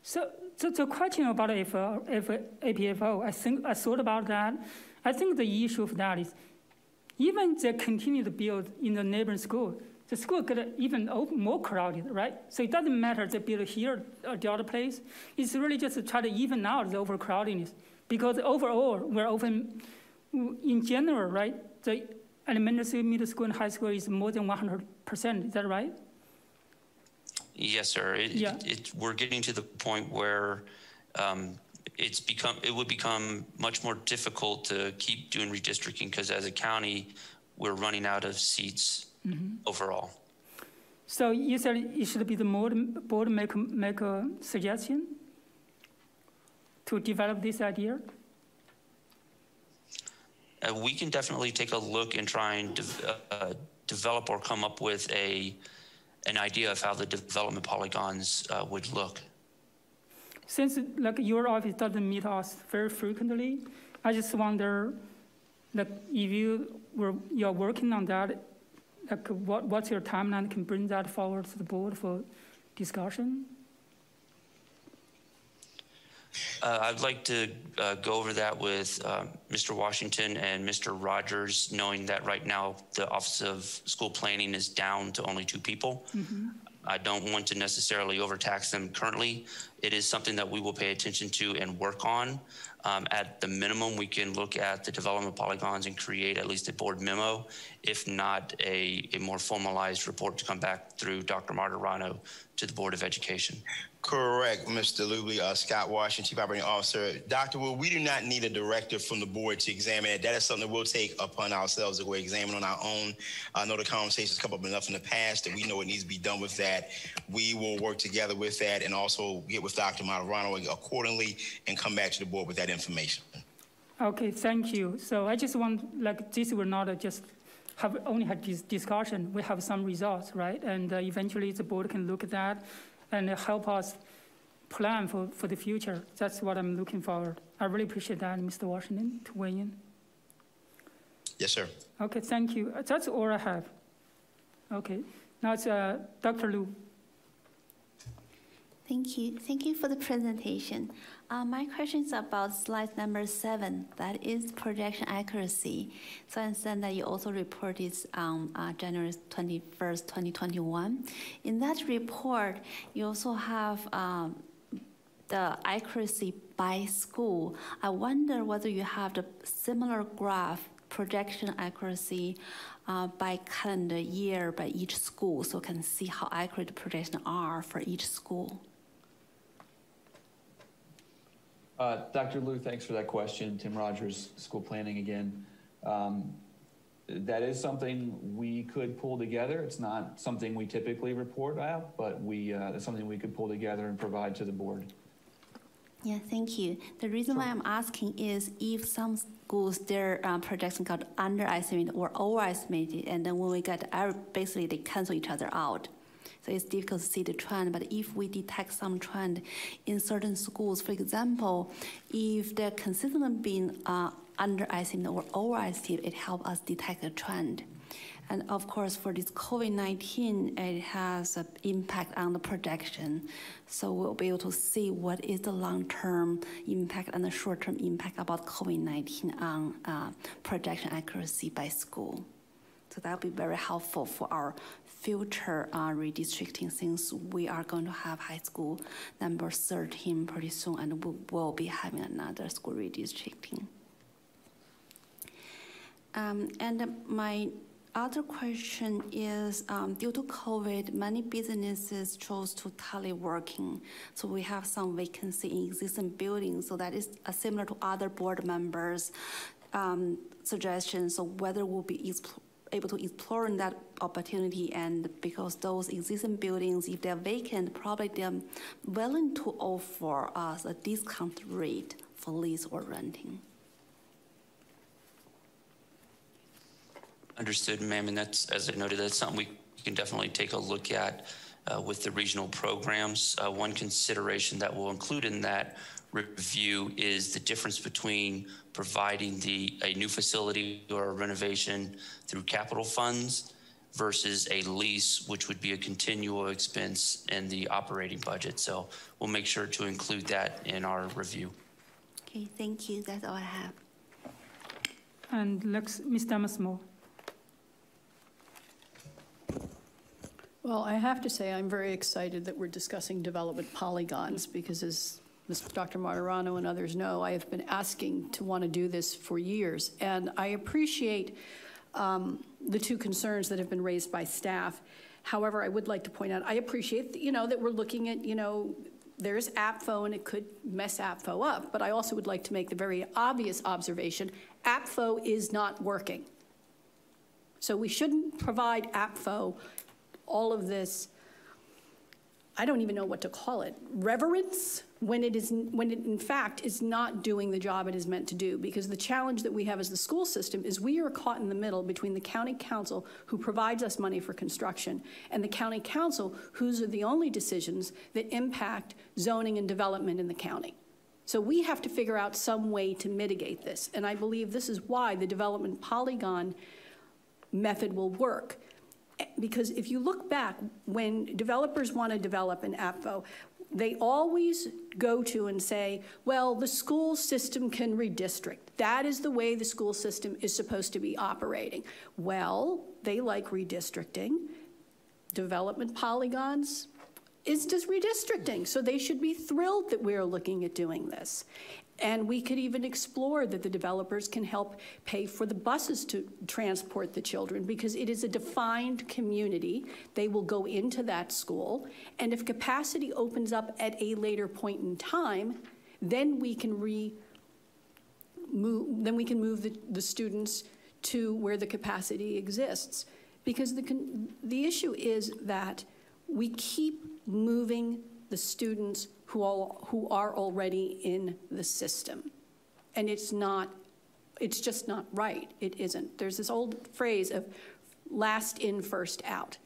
So the question about APFO, I thought about that. I think the issue of that is, even they continue to build in the neighboring school, the school get even more crowded, right? So it doesn't matter they build here or the other place. It's really just to try to even out the overcrowdedness, because overall we're often, in general, right? The elementary, middle school, and high school is more than 100%. Is that right? Yes, sir. We're getting to the point where it would become much more difficult to keep doing redistricting, because as a county, we're running out of seats. Mm-hmm. Overall. So you said it should be the board make a suggestion to develop this idea? We can definitely take a look and try and develop or come up with an idea of how the development polygons would look. Since like your office doesn't meet us very frequently, I just wonder that if you're working on that, like what's your timeline? Can bring that forward to the board for discussion? I'd like to go over that with Mr. Washington and Mr. Rogers, knowing that right now the Office of School Planning is down to only 2 people. Mm-hmm. I don't want to necessarily overtax them currently. It is something that we will pay attention to and work on. At the minimum, we can look at the development polygons and create at least a board memo, if not a more formalized report to come back through Dr. Martirano to the Board of Education. Correct, Mr. Lubley. Scott Washington, Chief Operating Officer. Dr. Wu, we do not need a directive from the board to examine it. That is something that we'll take upon ourselves that we're examining on our own. I know the conversations come up enough in the past that we know what needs to be done with that. We will work together with that and also get with Dr. Martirano accordingly and come back to the board with that information. Okay, thank you. So I just want, like, this will not just have only had this discussion. We have some results, right? And eventually the board can look at that and help us plan for the future. That's what I'm looking forward. I really appreciate that, Mr. Washington, to weigh in. Yes, sir. Okay, thank you. That's all I have. Okay, now it's Dr. Liu. Thank you for the presentation. My question is about slide number 7, that is projection accuracy. So I understand that you also reported on January 21st, 2021. In that report, you also have the accuracy by school. I wonder whether you have the similar graph, projection accuracy by calendar year, by each school, so we can see how accurate the projections are for each school. Dr. Liu, thanks for that question. Tim Rogers, School Planning again. That is something we could pull together. It's not something we typically report out, but we it's something we could pull together and provide to the board. Yeah, thank you. The reason why I'm asking is if some schools, their projection got underestimated or overestimated, and then when we got out, basically they cancel each other out. So it's difficult to see the trend, but if we detect some trend in certain schools, for example, if they're consistently being underestimated or overestimated, it helps us detect a trend. And of course, for this COVID-19, it has an impact on the projection. So we'll be able to see what is the long-term impact and the short-term impact about COVID-19 on projection accuracy by school. So that will be very helpful for our future redistricting, since we are going to have high school number 13 pretty soon, and we will be having another school redistricting. And my other question is, due to COVID, many businesses chose to teleworking. So we have some vacancy in existing buildings. So that is similar to other board members' suggestions. So whether we'll be able to explore that opportunity, and because those existing buildings, if they're vacant, probably they're willing to offer us a discount rate for lease or renting. Understood, ma'am, and that's, as I noted, that's something we can definitely take a look at with the regional programs. One consideration that we'll include in that review is the difference between providing a new facility or a renovation through capital funds versus a lease, which would be a continual expense in the operating budget. So we'll make sure to include that in our review. Okay, thank you. That's all I have. And next, Ms. Thomas-Moore. Well, I have to say I'm very excited that we're discussing development polygons, because as Dr. Martirano and others know, I have been asking to want to do this for years. And I appreciate the two concerns that have been raised by staff. However, I would like to point out, I appreciate, that we're looking at, there's APFO and it could mess APFO up. But I also would like to make the very obvious observation, APFO is not working. So we shouldn't provide APFO all of this, I don't even know what to call it, reverence, when it in fact is not doing the job it is meant to do. Because the challenge that we have as the school system is we are caught in the middle between the county council, who provides us money for construction, and the county council, whose are the only decisions that impact zoning and development in the county. So we have to figure out some way to mitigate this. And I believe this is why the development polygon method will work. Because if you look back, when developers want to develop an APFO, they always go to and say, well, the school system can redistrict. That is the way the school system is supposed to be operating. Well, they like redistricting. Development polygons is just redistricting. So they should be thrilled that we're looking at doing this. And we could even explore that the developers can help pay for the buses to transport the children, because it is a defined community. They will go into that school. And if capacity opens up at a later point in time, then we can move the students to where the capacity exists. Because the issue is that we keep moving the students who are already in the system. And it's just not right, it isn't. There's this old phrase of last in, first out.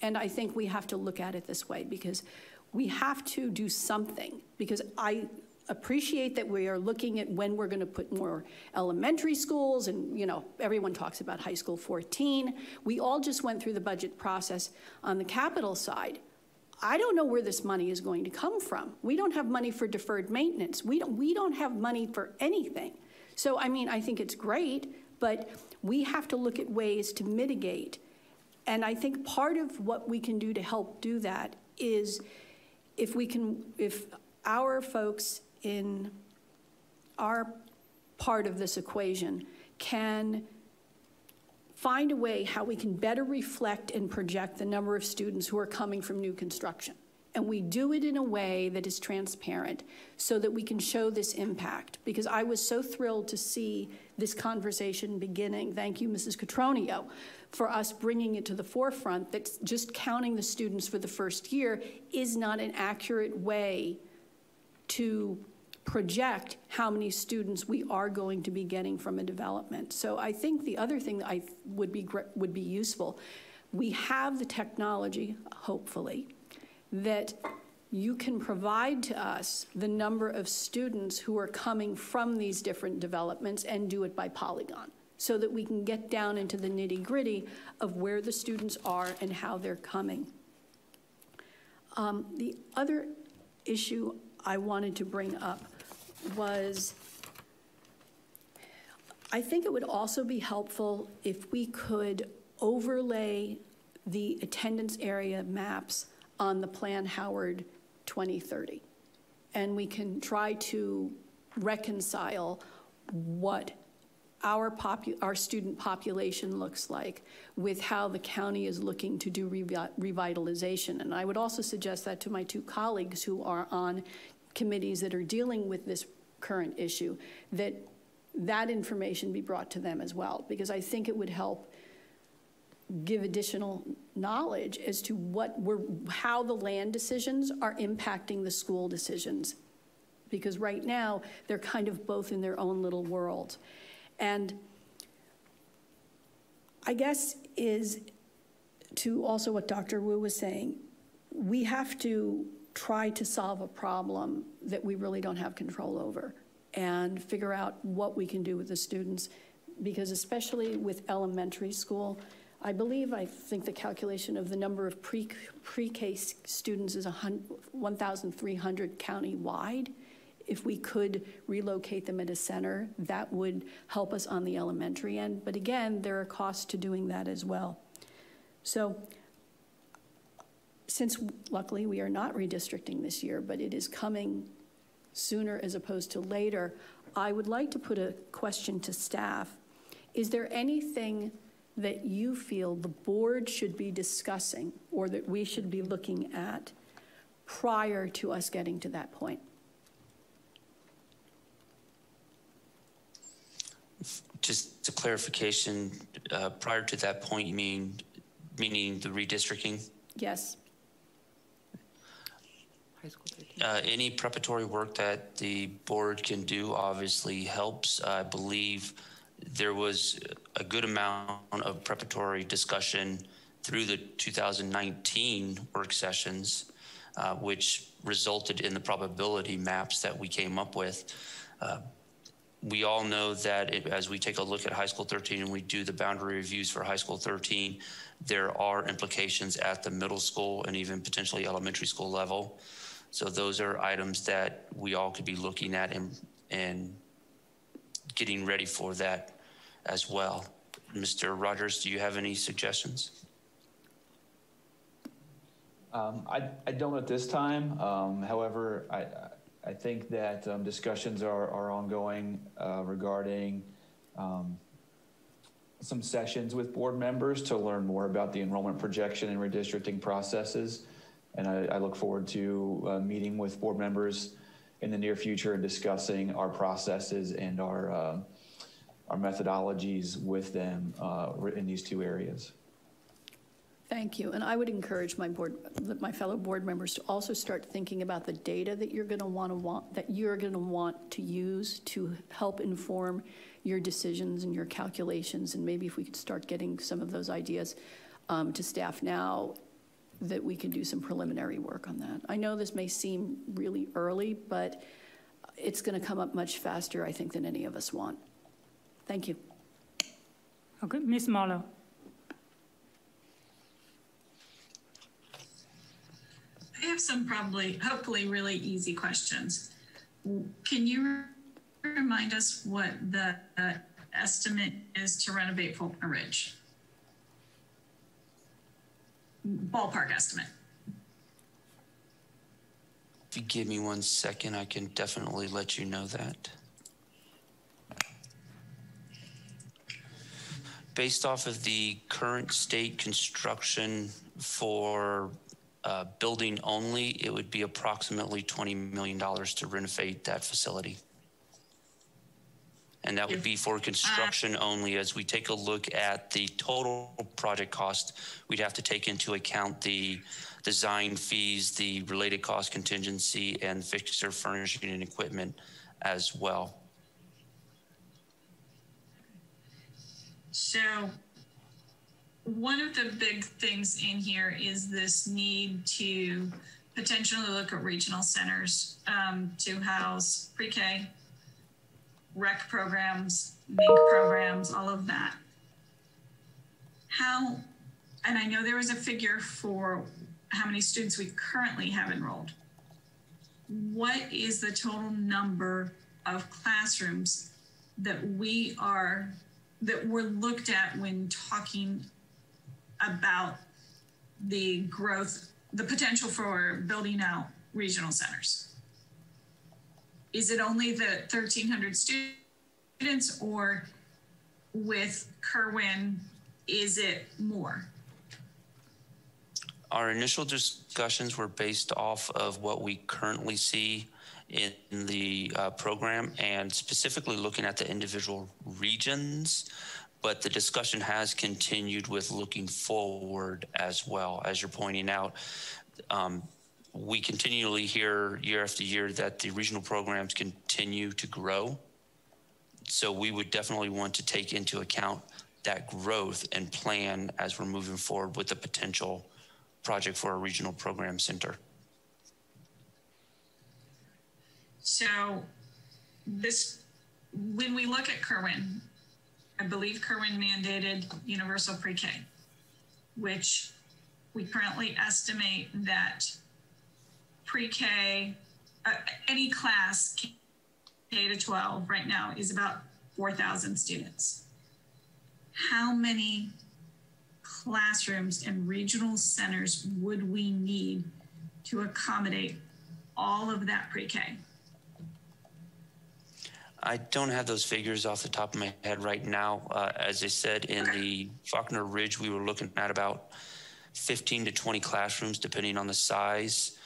And I think we have to look at it this way, because we have to do something. Because I appreciate that we are looking at when we're gonna put more elementary schools, and everyone talks about High School 14. We all just went through the budget process on the capital side. I don't know where this money is going to come from. We don't have money for deferred maintenance. We don't have money for anything. So, I mean, I think it's great, but we have to look at ways to mitigate. And I think part of what we can do to help do that is if our folks in our part of this equation can find a way how we can better reflect and project the number of students who are coming from new construction. And we do it in a way that is transparent so that we can show this impact. Because I was so thrilled to see this conversation beginning. Thank you, Mrs. Cutroneo, for us bringing it to the forefront that just counting the students for the first year is not an accurate way to project how many students we are going to be getting from a development. So I think the other thing that would be useful, we have the technology, hopefully, that you can provide to us the number of students who are coming from these different developments and do it by polygon, so that we can get down into the nitty-gritty of where the students are and how they're coming. The other issue I wanted to bring up was, I think it would also be helpful if we could overlay the attendance area maps on the Plan Howard 2030. And we can try to reconcile what our student population looks like with how the county is looking to do revitalization. And I would also suggest that to my two colleagues who are on committees that are dealing with this current issue, that that information be brought to them as well, because I think it would help give additional knowledge as to how the land decisions are impacting the school decisions. Because right now, they're kind of both in their own little world. And I guess is to also what Dr. Wu was saying, we have to try to solve a problem that we really don't have control over and figure out what we can do with the students, because especially with elementary school, I think the calculation of the number of pre-K students is 1,300 county-wide. If we could relocate them at a center, that would help us on the elementary end. But again, there are costs to doing that as well. So since luckily we are not redistricting this year, but it is coming sooner as opposed to later, I would like to put a question to staff. Is there anything that you feel the board should be discussing or that we should be looking at prior to us getting to that point? Just a clarification, prior to that point, you meaning the redistricting? Yes. Any preparatory work that the board can do obviously helps. I believe there was a good amount of preparatory discussion through the 2019 work sessions, which resulted in the probability maps that we came up with. We all know that as we take a look at High School 13 and we do the boundary reviews for High School 13, there are implications at the middle school and even potentially elementary school level. So those are items that we all could be looking at and getting ready for that as well. Mr. Rogers, do you have any suggestions? I don't at this time. However, I think that discussions are ongoing regarding some sessions with board members to learn more about the enrollment projection and redistricting processes. And I look forward to meeting with board members in the near future and discussing our processes and our methodologies with them in these two areas. Thank you, and I would encourage my fellow board members to also start thinking about the data that you're going to want to use to help inform your decisions and your calculations. And maybe if we could start getting some of those ideas to staff now, that we can do some preliminary work on that. I know this may seem really early, but it's going to come up much faster, I think, than any of us want. Thank you. Okay, Ms. Marlow. I have some probably, hopefully, really easy questions. Can you remind us what the estimate is to renovate Faulkner Ridge? Ballpark estimate. If you give me 1 second, I can definitely let you know that. Based off of the current state construction for building only, it would be approximately $20 million to renovate that facility. And that would be for construction only. As we take a look at the total project cost, we'd have to take into account the design fees, the related cost contingency, and fixture, furnishing, and equipment as well. So one of the big things in here is this need to potentially look at regional centers to house pre-K, rec programs, make programs, all of that. How, and I know there was a figure for how many students we currently have enrolled. What is the total number of classrooms that were looked at when talking about the growth, the potential for building out regional centers? Is it only the 1,300 students, or with Kirwan, is it more? Our initial discussions were based off of what we currently see in the program, and specifically looking at the individual regions, but the discussion has continued with looking forward as well. As you're pointing out, we continually hear year after year that the regional programs continue to grow. So we would definitely want to take into account that growth and plan as we're moving forward with the potential project for a regional program center. So this, when we look at Kirwan, I believe Kirwan mandated universal pre-K, which we currently estimate that pre-K, any class K to 12 right now is about 4,000 students. How many classrooms and regional centers would we need to accommodate all of that pre-K? I don't have those figures off the top of my head right now. As I said, in the Faulkner Ridge, we were looking at about 15 to 20 classrooms, depending on the size.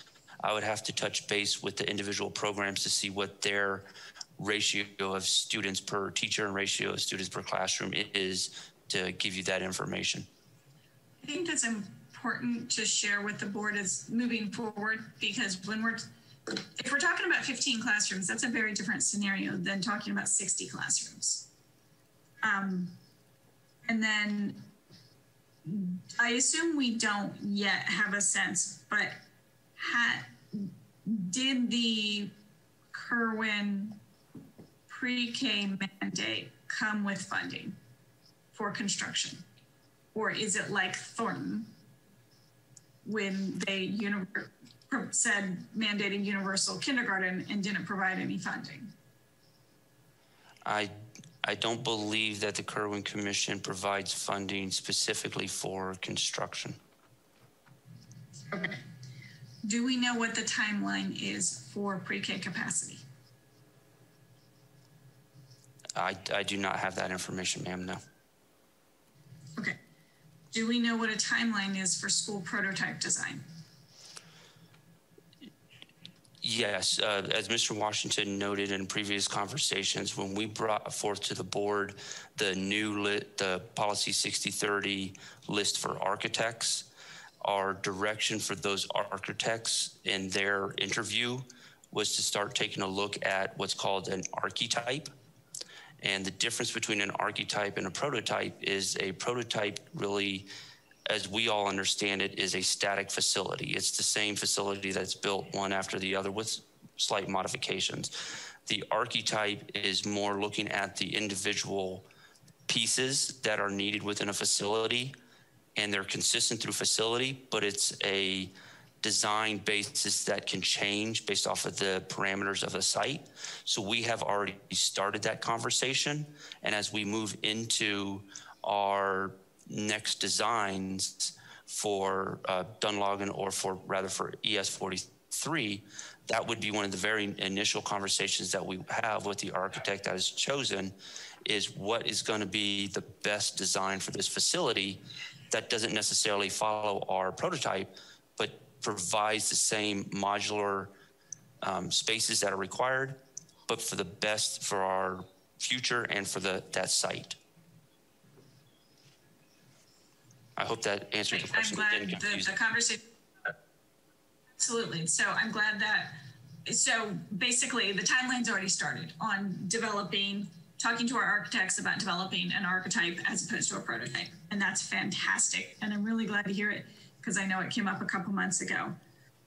I would have to touch base with the individual programs to see what their ratio of students per teacher and ratio of students per classroom is to give you that information. I think that's important to share with the board as moving forward, because when we're, if we're talking about 15 classrooms, that's a very different scenario than talking about 60 classrooms. And then I assume we don't yet have a sense, but did the Kirwan pre-K mandate come with funding for construction? Or is it like Thornton when they said mandating universal kindergarten and didn't provide any funding? I don't believe that the Kirwan Commission provides funding specifically for construction. Okay. Do we know what the timeline is for pre-K capacity? I do not have that information, ma'am, no. Okay. Do we know what a timeline is for school prototype design? Yes, as Mr. Washington noted in previous conversations, when we brought forth to the board the new the policy 6030 list for architects, our direction for those architects in their interview was to start taking a look at what's called an archetype. And the difference between an archetype and a prototype is a prototype really, as we all understand it, is a static facility. It's the same facility that's built one after the other with slight modifications. The archetype is more looking at the individual pieces that are needed within a facility, and they're consistent through facility, but it's a design basis that can change based off of the parameters of the site. So we have already started that conversation. And as we move into our next designs for Dunloggin or for ES43, that would be one of the very initial conversations that we have with the architect that is chosen, is what is going to be the best design for this facility that doesn't necessarily follow our prototype, but provides the same modular spaces that are required, but for the best for our future and for that site. I hope that answered the question. I'm glad the conversation. Absolutely. So I'm glad that. So basically, the timeline's already started on developing, talking to our architects about developing an archetype as opposed to a prototype, and that's fantastic. And I'm really glad to hear it because I know it came up a couple months ago.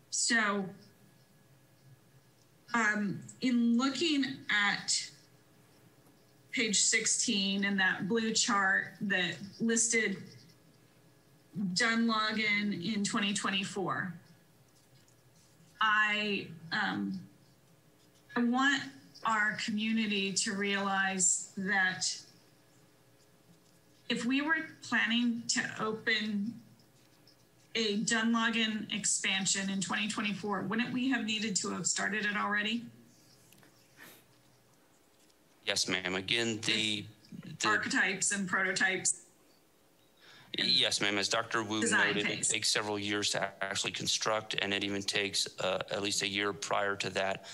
So, in looking at page 16 and that blue chart that listed Dunloggin in 2024. I want our community to realize that if we were planning to open a Dunloggin expansion in 2024, wouldn't we have needed to have started it already? Yes, ma'am. Again, the archetypes and prototypes. Yes, ma'am. As Dr. Wu noted, it takes several years to actually construct, and it even takes at least a year prior to that,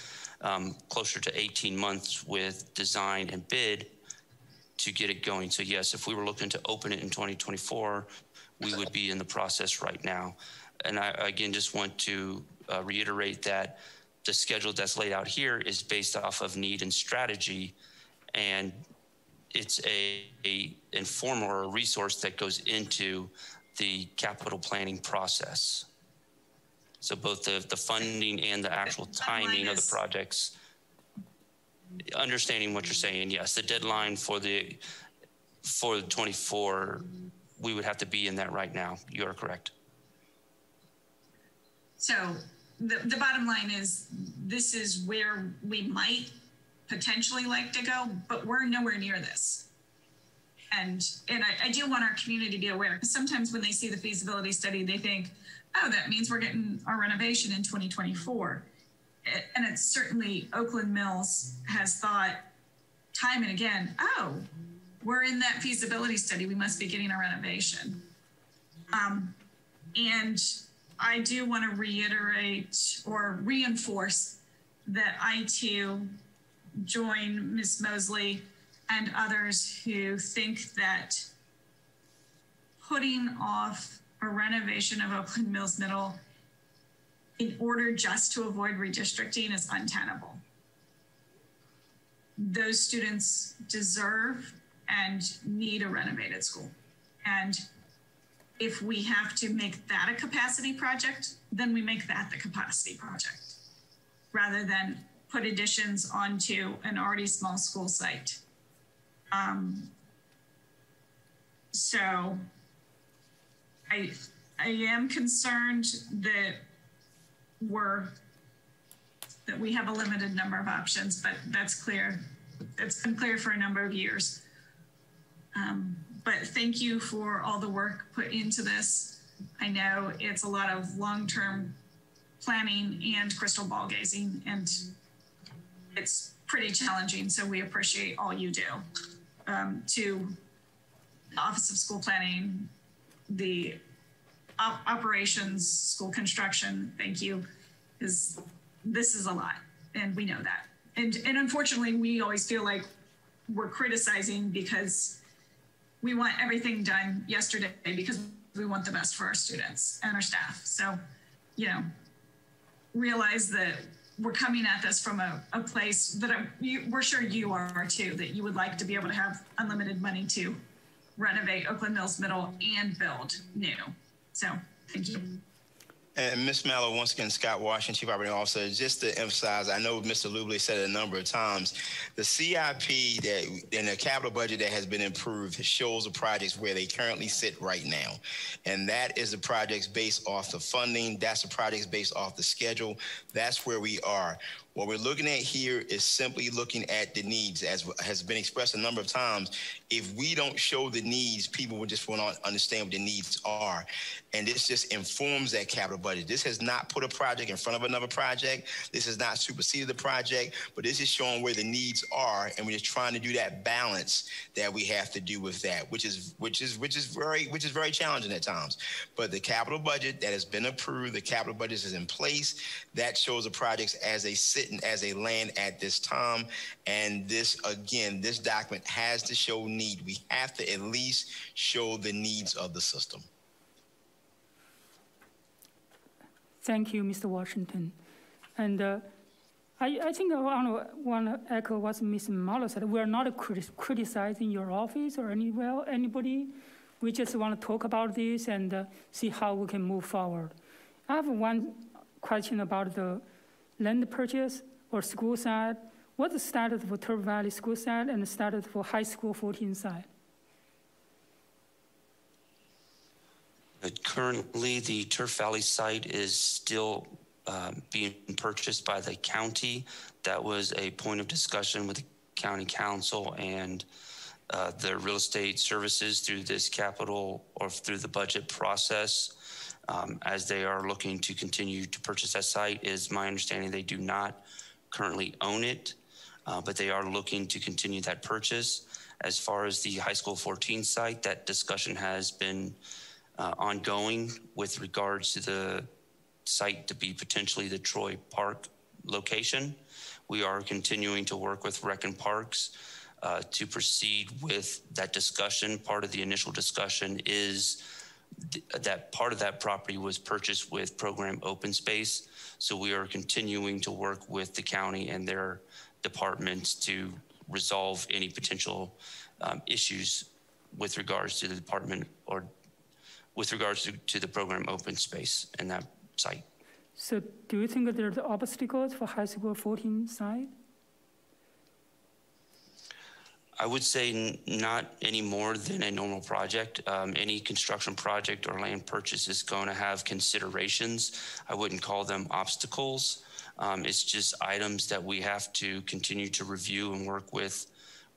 closer to 18 months with design and bid to get it going. So yes, if we were looking to open it in 2024, we would be in the process right now. And I, again, just want to reiterate that the schedule that's laid out here is based off of need and strategy, and it's a informer or a resource that goes into the capital planning process. So both the funding and the actual timing of the projects, understanding what you're saying. Yes, the deadline for the 24, we would have to be in that right now. You are correct. So the bottom line is this is where we might potentially like to go, but we're nowhere near this. And I do want our community to be aware. Sometimes when they see the feasibility study, they think, oh, that means we're getting our renovation in 2024. And it's certainly Oakland Mills has thought time and again, oh, we're in that feasibility study. We must be getting a renovation. And I do want to reiterate or reinforce that I too join Ms. Mosley and others who think that putting off a renovation of Oakland Mills Middle in order just to avoid redistricting is untenable. Those students deserve and need a renovated school. And if we have to make that a capacity project, then we make that the capacity project rather than put additions onto an already small school site. So I am concerned that were that we have a limited number of options, but that's clear. That's been clear for a number of years. But thank you for all the work put into this. I know it's a lot of long-term planning and crystal ball gazing, and it's pretty challenging. So we appreciate all you do. To the Office of School Planning, the operations, school construction, thank you. This is a lot, and we know that. And unfortunately, we always feel like we're criticizing because we want everything done yesterday because we want the best for our students and our staff. So, you know, realize that we're coming at this from a place that we're sure you are too, that you would like to be able to have unlimited money to renovate Oakland Mills Middle and build new. So thank you. And Ms. Marlow, once again, Scott Washington, Chief Operating Officer, just to emphasize, I know Mr. Lubley said it a number of times, the CIP and the capital budget that has been improved shows the projects where they currently sit right now. And that is the projects based off the funding. That's the projects based off the schedule. That's where we are. What we're looking at here is simply looking at the needs, as has been expressed a number of times. If we don't show the needs, people will just will not understand what the needs are. And this just informs that capital budget. This has not put a project in front of another project. This has not superseded the project, but this is showing where the needs are. And we're just trying to do that balance that we have to do with that, which is very challenging at times. But the capital budget that has been approved, the capital budget is in place, that shows the projects as they sit and as a land at this time. And this, again, this document has to show need. We have to at least show the needs of the system. Thank you, Mr. Washington. And I think I want to echo what Ms. Marlow said. We're not criticizing your office or anybody. We just want to talk about this and see how we can move forward. I have one question about the land purchase or school side. What's the status for Turf Valley school side and the status for High School 14 side? Currently, the Turf Valley site is still being purchased by the county. That was a point of discussion with the county council and the real estate services through this capital or through the budget process. As they are looking to continue to purchase that site, is my understanding they do not currently own it, but they are looking to continue that purchase. As far as the High School 14 site, that discussion has been ongoing with regards to the site to be potentially the Troy Park location. We are continuing to work with Rec and Parks to proceed with that discussion. Part of the initial discussion is that part of that property was purchased with program open space. So we are continuing to work with the county and their departments to resolve any potential issues with regards to the department or with regards to the program open space and that site. So do you think that there's obstacles for High School 14 side? I would say not any more than a normal project. Any construction project or land purchase is going to have considerations. I wouldn't call them obstacles. It's just items that we have to continue to review and work with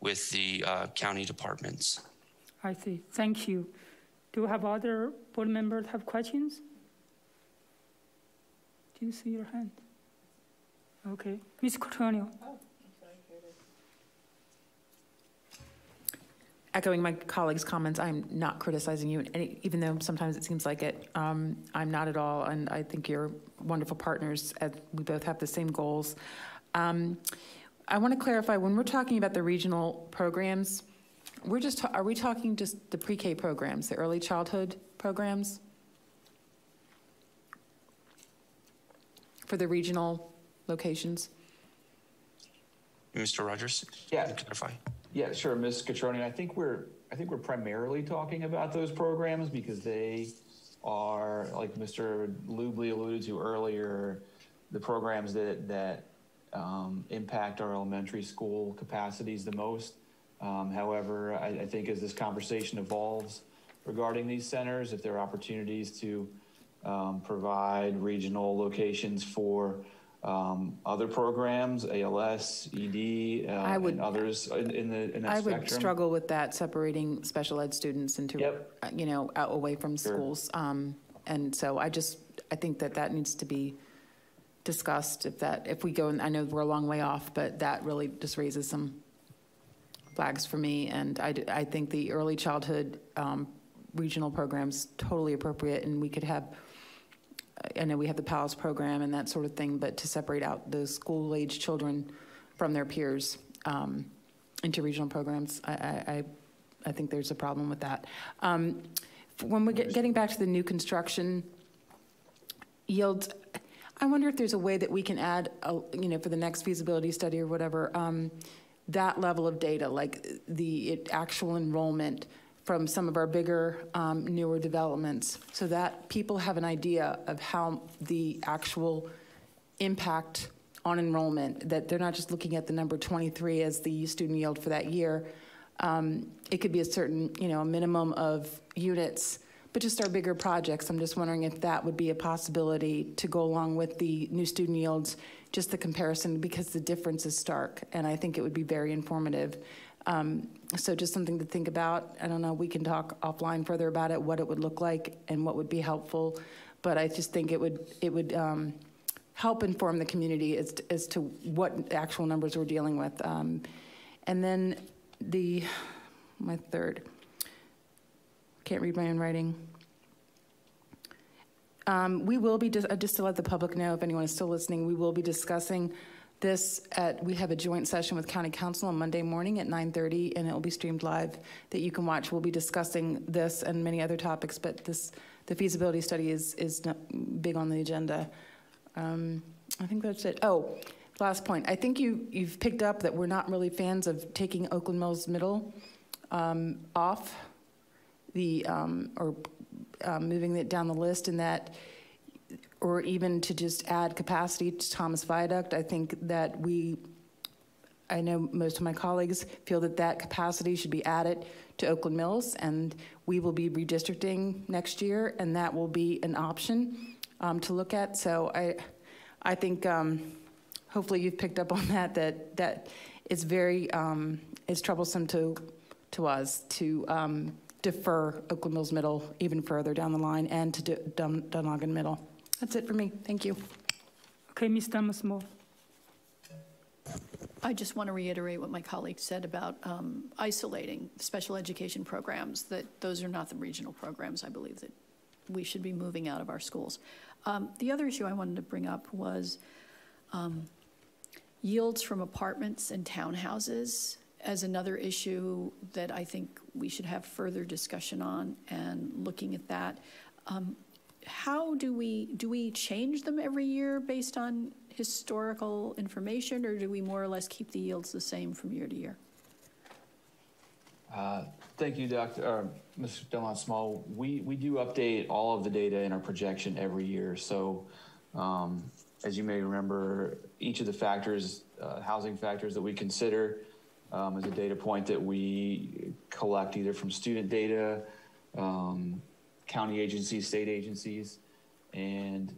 the county departments. I see. Thank you. Do we have other board members have questions? Do you see your hand? Okay. Ms. Cutroneo. Echoing my colleagues' comments, I'm not criticizing you, and even though sometimes it seems like it, I'm not at all, and I think you're wonderful partners. We both have the same goals. I want to clarify, when we're talking about the regional programs, we're just are we talking just the pre-K programs, the early childhood programs for the regional locations? Mr. Rogers, yeah, can you clarify? Yeah, sure, Ms. Cutroneo. I think we're primarily talking about those programs because they are, like Mr. Lubley alluded to earlier, the programs that impact our elementary school capacities the most. However, I think as this conversation evolves regarding these centers, if there are opportunities to provide regional locations for other programs, ALS, ED, and others in that spectrum. I would struggle with that, separating special ed students into, you know, away from schools. And so I think that that needs to be discussed. If we go, and I know we're a long way off, but that really just raises some flags for me. And I think the early childhood regional program's totally appropriate, and we could have, I know we have the PALS program and that sort of thing, but to separate out those school-age children from their peers into regional programs, I think there's a problem with that. When we're getting back to the new construction yields, I wonder if there's a way that we can add, you know, for the next feasibility study or whatever, that level of data, like the actual enrollment from some of our bigger, newer developments, so that people have an idea of how the actual impact on enrollment, that they're not just looking at the number 23 as the student yield for that year. It could be a certain, you know, a minimum of units, but just our bigger projects. I'm just wondering if that would be a possibility to go along with the new student yields, just the comparison, because the difference is stark, and I think it would be very informative. So just something to think about. I don't know, we can talk offline further about it, what it would look like and what would be helpful. But I just think it would help inform the community as to what actual numbers we're dealing with. And then my third, can't read my own writing. We will be, just to let the public know, if anyone is still listening, we will be discussing this we have a joint session with County Council on Monday morning at 9:30, and it will be streamed live that you can watch. We'll be discussing this and many other topics, but the feasibility study is big on the agenda. I think that's it. Oh, last point. I think you've picked up that we're not really fans of taking Oakland Mills Middle off the, moving it down the list, in that, or even to just add capacity to Thomas Viaduct. I think that I know most of my colleagues feel that that capacity should be added to Oakland Mills, and we will be redistricting next year, and that will be an option to look at. So I think hopefully you've picked up on that it's very, it's troublesome to us to defer Oakland Mills Middle even further down the line, and to Dunloggin Middle. That's it for me. Thank you. Okay, Ms. Thomas-Moore. I just want to reiterate what my colleague said about isolating special education programs, that those are not the regional programs, I believe, that we should be moving out of our schools. The other issue I wanted to bring up was yields from apartments and townhouses as another issue that I think we should have further discussion on, and looking at that. How do we change them every year based on historical information, or do we more or less keep the yields the same from year to year? Thank you, Mr. Delon-Small. We do update all of the data in our projection every year. So as you may remember, each of the factors, housing factors that we consider is a data point that we collect either from student data, county agencies, state agencies, and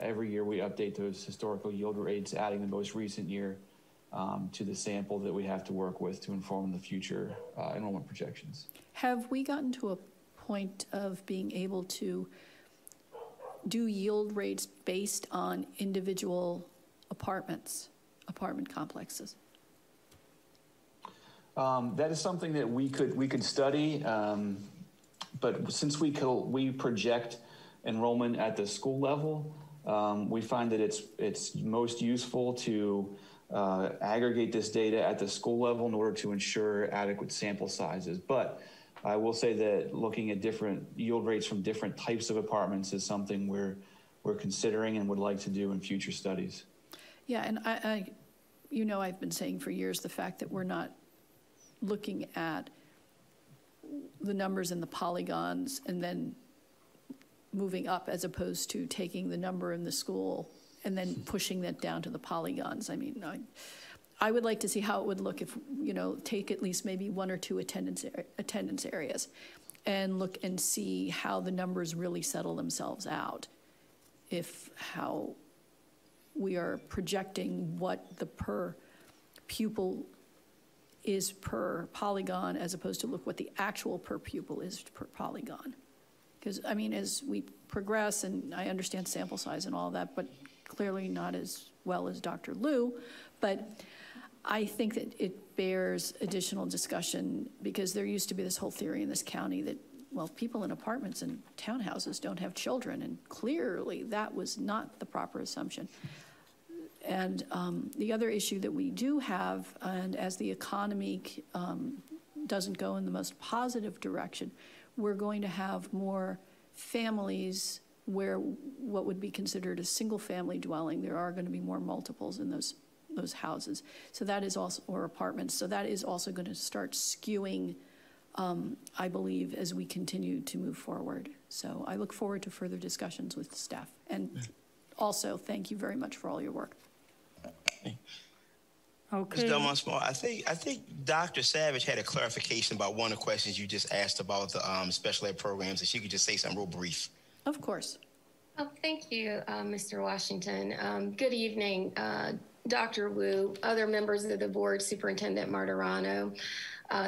every year we update those historical yield rates, adding the most recent year to the sample that we have to work with to inform the future enrollment projections. Have we gotten to a point of being able to do yield rates based on individual apartment complexes? That is something that we could study. But since we project enrollment at the school level, we find that it's most useful to aggregate this data at the school level in order to ensure adequate sample sizes. But I will say that looking at different yield rates from different types of apartments is something we're considering and would like to do in future studies. Yeah, and I you know, I've been saying for years the fact that we're not looking at the numbers in the polygons and then moving up, as opposed to taking the number in the school and then pushing that down to the polygons. I mean, I would like to see how it would look if, you know, take at least maybe one or two attendance areas and look and see how the numbers really settle themselves out. if how we are projecting what the per pupil is per polygon, as opposed to look what the actual per pupil is per polygon. Because, I mean, as we progress, and I understand sample size and all that, but clearly not as well as Dr. Liu, but I think that it bears additional discussion, because there used to be this whole theory in this county that, well, people in apartments and townhouses don't have children, and clearly that was not the proper assumption. And the other issue that we do have, and as the economy doesn't go in the most positive direction, we're going to have more families where what would be considered a single family dwelling, there are going to be more multiples in those houses. So that is also, or apartments, so that is also going to start skewing, I believe, as we continue to move forward. So I look forward to further discussions with staff. And also, thank you very much for all your work. Okay. Ms. Thomas-Moore, I think Dr. Savage had a clarification about one of the questions you just asked about the special ed programs, and she could just say something real brief. Of course. Oh, thank you, Mr. Washington. Good evening, Dr. Wu, other members of the board, Superintendent Martirano.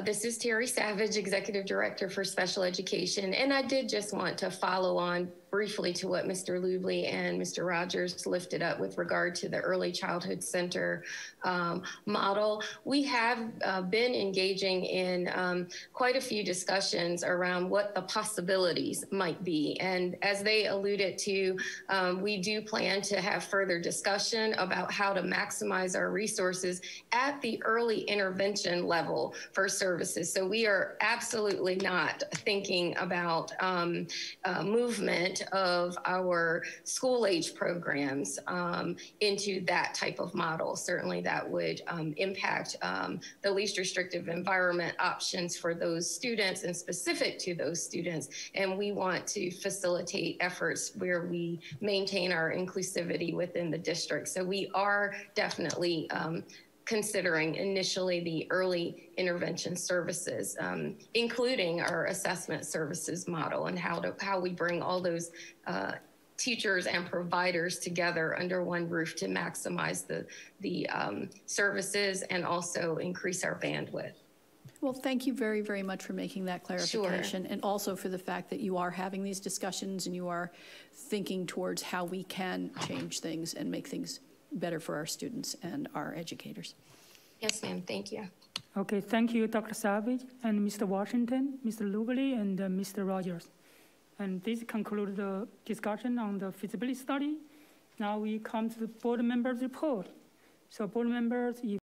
This is Terry Savage, Executive Director for Special Education. And I did just want to follow on briefly to what Mr. Lubley and Mr. Rogers lifted up with regard to the Early Childhood Center model. We have been engaging in quite a few discussions around what the possibilities might be. And as they alluded to, we do plan to have further discussion about how to maximize our resources at the early intervention level for services. So we are absolutely not thinking about movement of our school age programs into that type of model. Certainly that would impact the least restrictive environment options for those students and specific to those students. And we want to facilitate efforts where we maintain our inclusivity within the district. So we are definitely considering initially the early intervention services, including our assessment services model and how we bring all those teachers and providers together under one roof to maximize the services and also increase our bandwidth. Well, thank you very, very much for making that clarification. Sure. And also for the fact that you are having these discussions and you are thinking towards how we can change things and make things better for our students and our educators. Yes, ma'am, thank you. Okay, thank you, Dr. Savage and Mr. Washington, Mr. Lubley, and Mr. Rogers. And this concludes the discussion on the feasibility study. Now we come to the board members' report. So board members, if